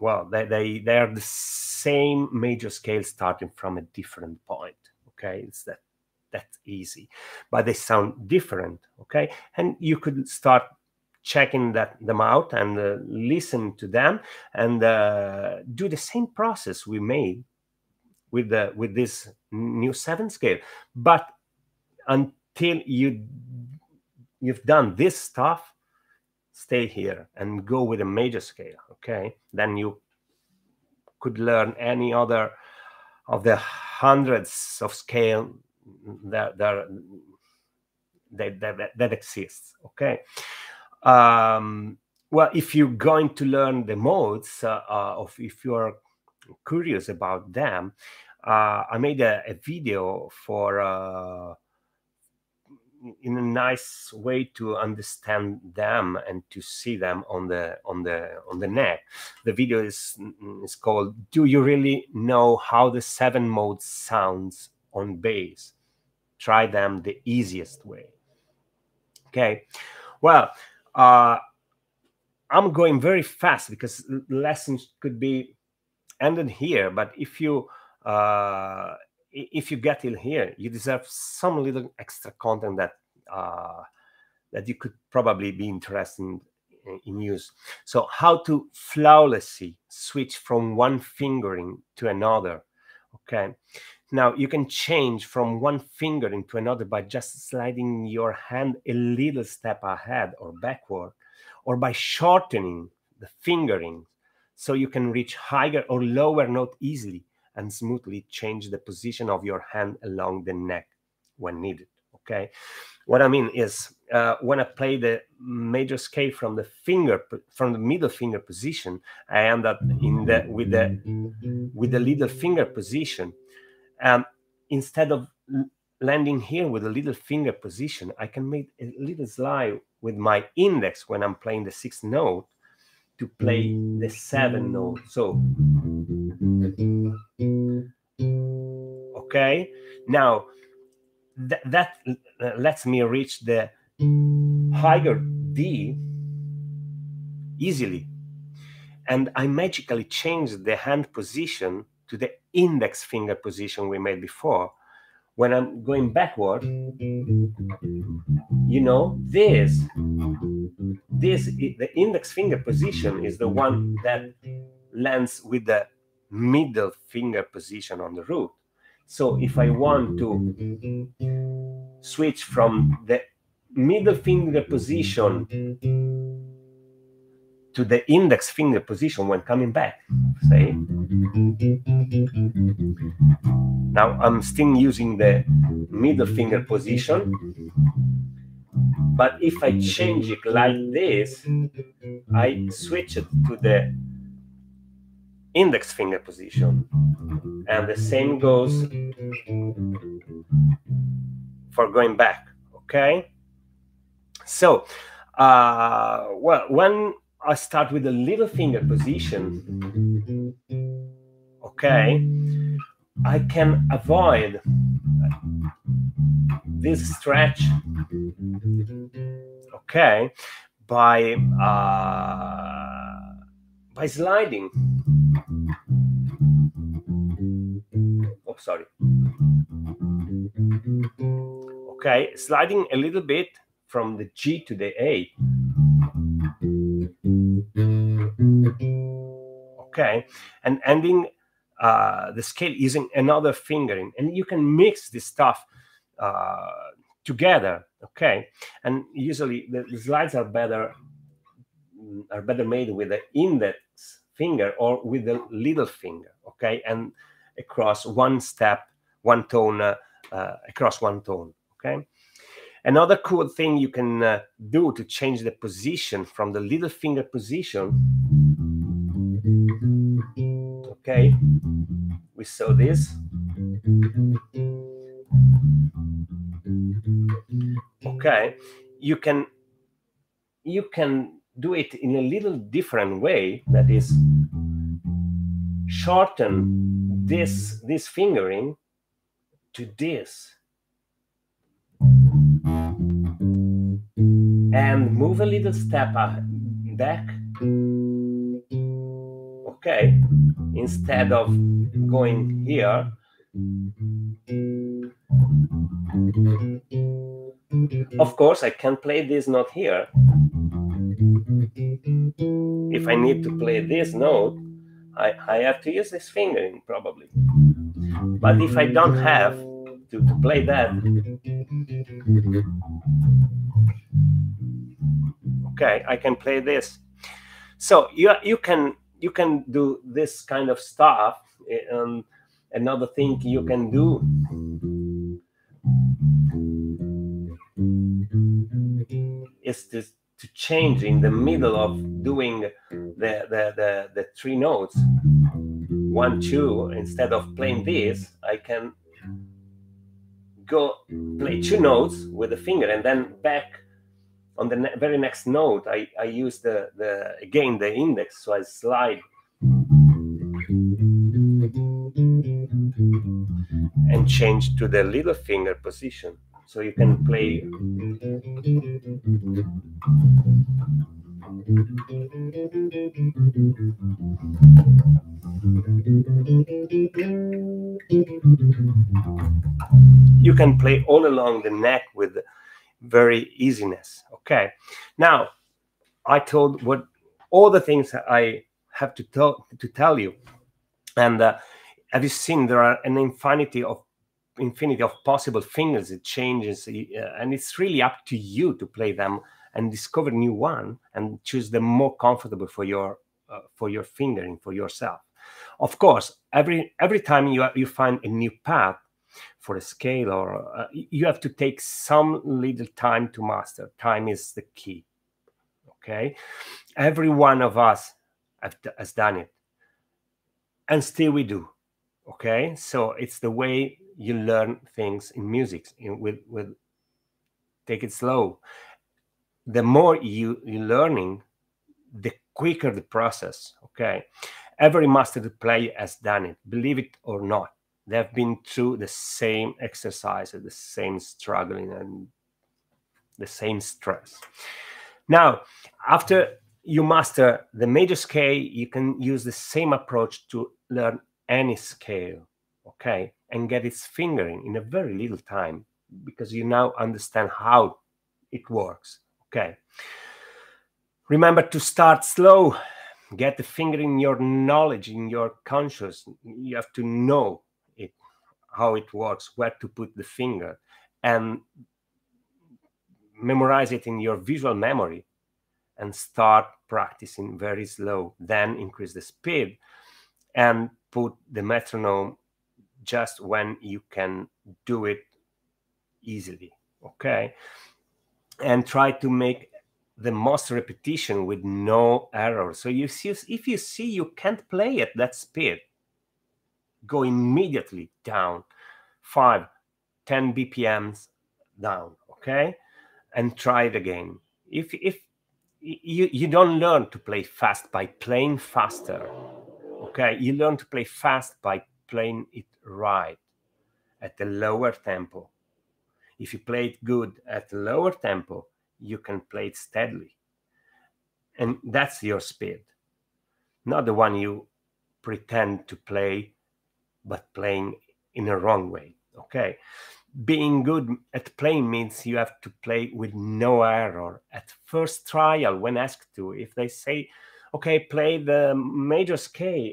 well, they are the same major scale starting from a different point. Okay, it's that's easy, but they sound different. Okay, and you could start checking them out and listen to them, and do the same process we made with the this new seventh scale. But until you've done this stuff, stay here and go with a major scale. Okay, then you could learn any other of the hundreds of scale that exists. Okay, well, if you're going to learn the modes, if you're curious about them, I made a video for in a nice way to understand them and to see them on the net. The video is called "Do You Really Know How the Seven Modes Sounds on bass. Try them the easiest way. Okay, well, I'm going very fast because lessons could be ended here. But if you get ill here, you deserve some little extra content that that you could probably be interested in use. So how to flawlessly switch from one fingering to another. Okay, now you can change from one fingering to another by just sliding your hand a little step ahead or backward, or by shortening the fingering so you can reach higher or lower note easily and smoothly change the position of your hand along the neck when needed. Okay, what I mean is when I play the major scale from the finger, from the middle finger position, I end up in the with the little finger position. Instead of landing here with the little finger position, I can make a little slide with my index when I'm playing the sixth note to play the seventh note. So okay, now that lets me reach the higher D easily, and I magically change the hand position to the index finger position we made before. When I'm going backward, you know, the index finger position is the one that lands with the middle finger position on the root. So if I want to switch from the middle finger position to the index finger position when coming back, say, now I'm still using the middle finger position, but if I change it like this, I switch it to the index finger position, and the same goes for going back. Okay, so well, when I start with the little finger position, okay, I can avoid this stretch, okay, by sliding. Oh, sorry. Okay, sliding a little bit from the G to the A. Okay, and ending the scale using another fingering, and you can mix this stuff together. Okay, and usually the slides are better made with the index finger or with the little finger. Okay, and across one step, one tone, across one tone. Okay. Another cool thing you can do to change the position from the little finger position, okay, we saw this, okay, you can do it in a little different way, that is, shorten this fingering to this, and move a little step back, okay, instead of going here, of course I can play this note here, if I need to play this note, I have to use this fingering probably, but if I don't have to play that, okay, I can play this. So you can do this kind of stuff. Another thing you can do is to change in the middle of doing the three notes, 1, 2. Instead of playing this, I can go play two notes with the finger, and then back on the very next note, I use again the index, so I slide and change to the little finger position. So you can play. You can play all along the neck with very easiness. Okay. Now, I told what all the things I have to tell you, and have you seen there are an infinity of possible fingers? It changes, and it's really up to you to play them and discover a new one and choose the more comfortable for your fingering, for yourself. Of course, every time you find a new path for a scale, or you have to take some little time to master. Time is the key. Okay, every one of us has done it, and still we do. Okay, so it's the way you learn things in music. With take it slow. The more you're learning, the quicker the process. Okay, every mastered player has done it, believe it or not. They have been through the same exercise, the same struggling, and the same stress. Now, after you master the major scale, you can use the same approach to learn any scale, okay, and get its fingering in a very little time, because you now understand how it works, okay. Remember to start slow, get the fingering in your knowledge, in your conscious. You have to know it, how it works, where to put the finger, and memorize it in your visual memory and start practicing very slow. Then increase the speed and put the metronome just when you can do it easily, okay? And try to make the most repetition with no error. So you see, if you see you can't play at that speed, go immediately down 5-10 BPMs down, okay? And try it again. If you don't learn to play fast by playing faster, okay? You learn to play fast by playing it right at the lower tempo. If you play it good at the lower tempo, you can play it steadily. And that's your speed, not the one you pretend to play, but playing in a wrong way, okay? Being good at playing means you have to play with no error at first trial. When asked to, if they say, okay, play the major scale,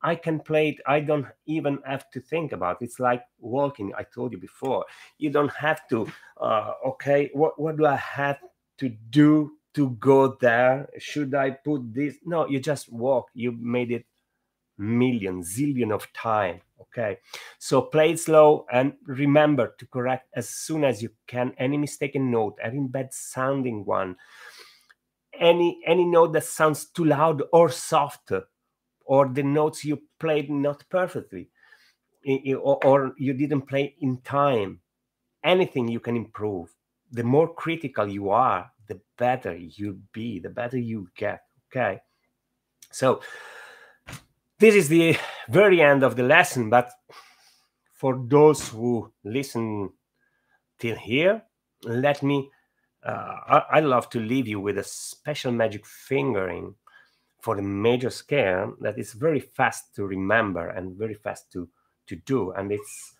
I can play it. I don't even have to think about it. It's like walking. I told you before, you don't have to, okay, what do I have to do to go there? Should I put this? No, you just walk. You made it million, zillion of time. Okay, so play it slow and remember to correct as soon as you can any mistaken note, any bad sounding one, any note that sounds too loud or soft, or the notes you played not perfectly, or you didn't play in time. Anything you can improve. The more critical you are, the better you'll be, the better you get. Okay, so this is the very end of the lesson, but for those who listen till here, let me, I love to leave you with a special magic fingering for the major scale that is very fast to remember and very fast to do. And it's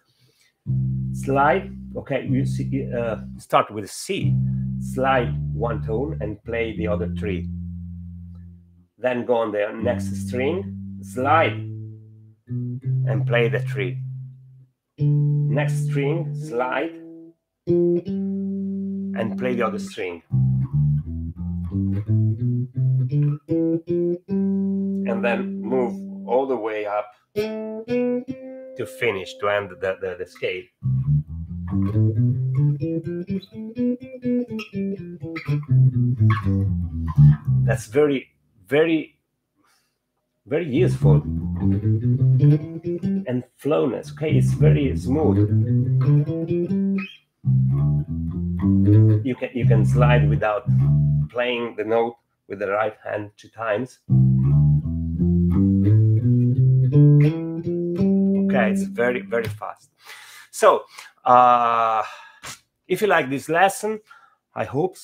like, okay, you see, start with C, slide one tone and play the other three. Then go on the next string, slide and play the three. Next string, slide and play the other string. And then move all the way up to finish, to end the scale. That's very, very, very useful, and flowness, okay, it's very smooth. You can slide without playing the note with the right hand 2 times. Okay, it's very, very fast. So if you like this lesson, I hope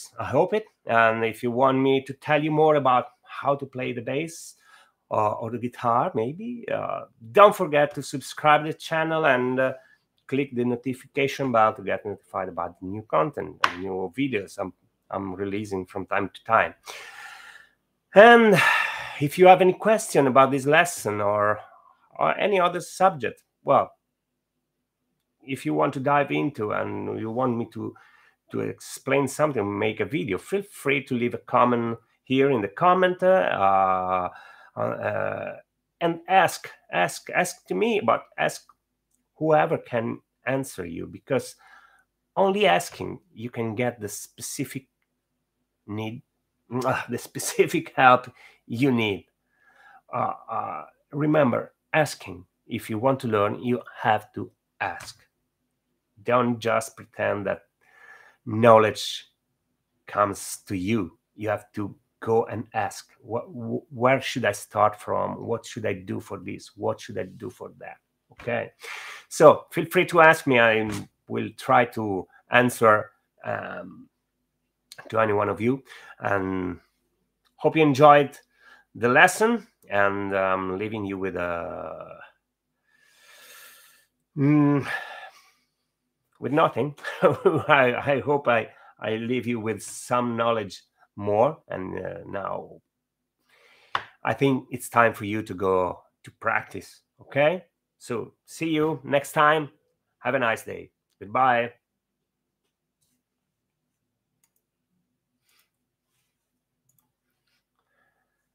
it. And if you want me to tell you more about how to play the bass or the guitar, maybe, don't forget to subscribe to the channel and click the notification bell to get notified about the new content and new videos I'm releasing from time to time. And if you have any question about this lesson or any other subject, well, if you want to dive into and you want me to explain something, make a video, feel free to leave a comment here in the comment and ask to me, but ask whoever can answer you, because only asking you can get the specific need, the specific help you need. Remember, asking. If you want to learn, you have to ask. Don't just pretend that knowledge comes to you. You have to go and ask, where should I start from? What should I do for this? What should I do for that? Okay, so feel free to ask me. I will try to answer to any one of you, and hope you enjoyed the lesson. And I'm leaving you with nothing. I hope I leave you with some knowledge more. And now I think it's time for you to go to practice. Okay? So see you next time. Have a nice day. Goodbye.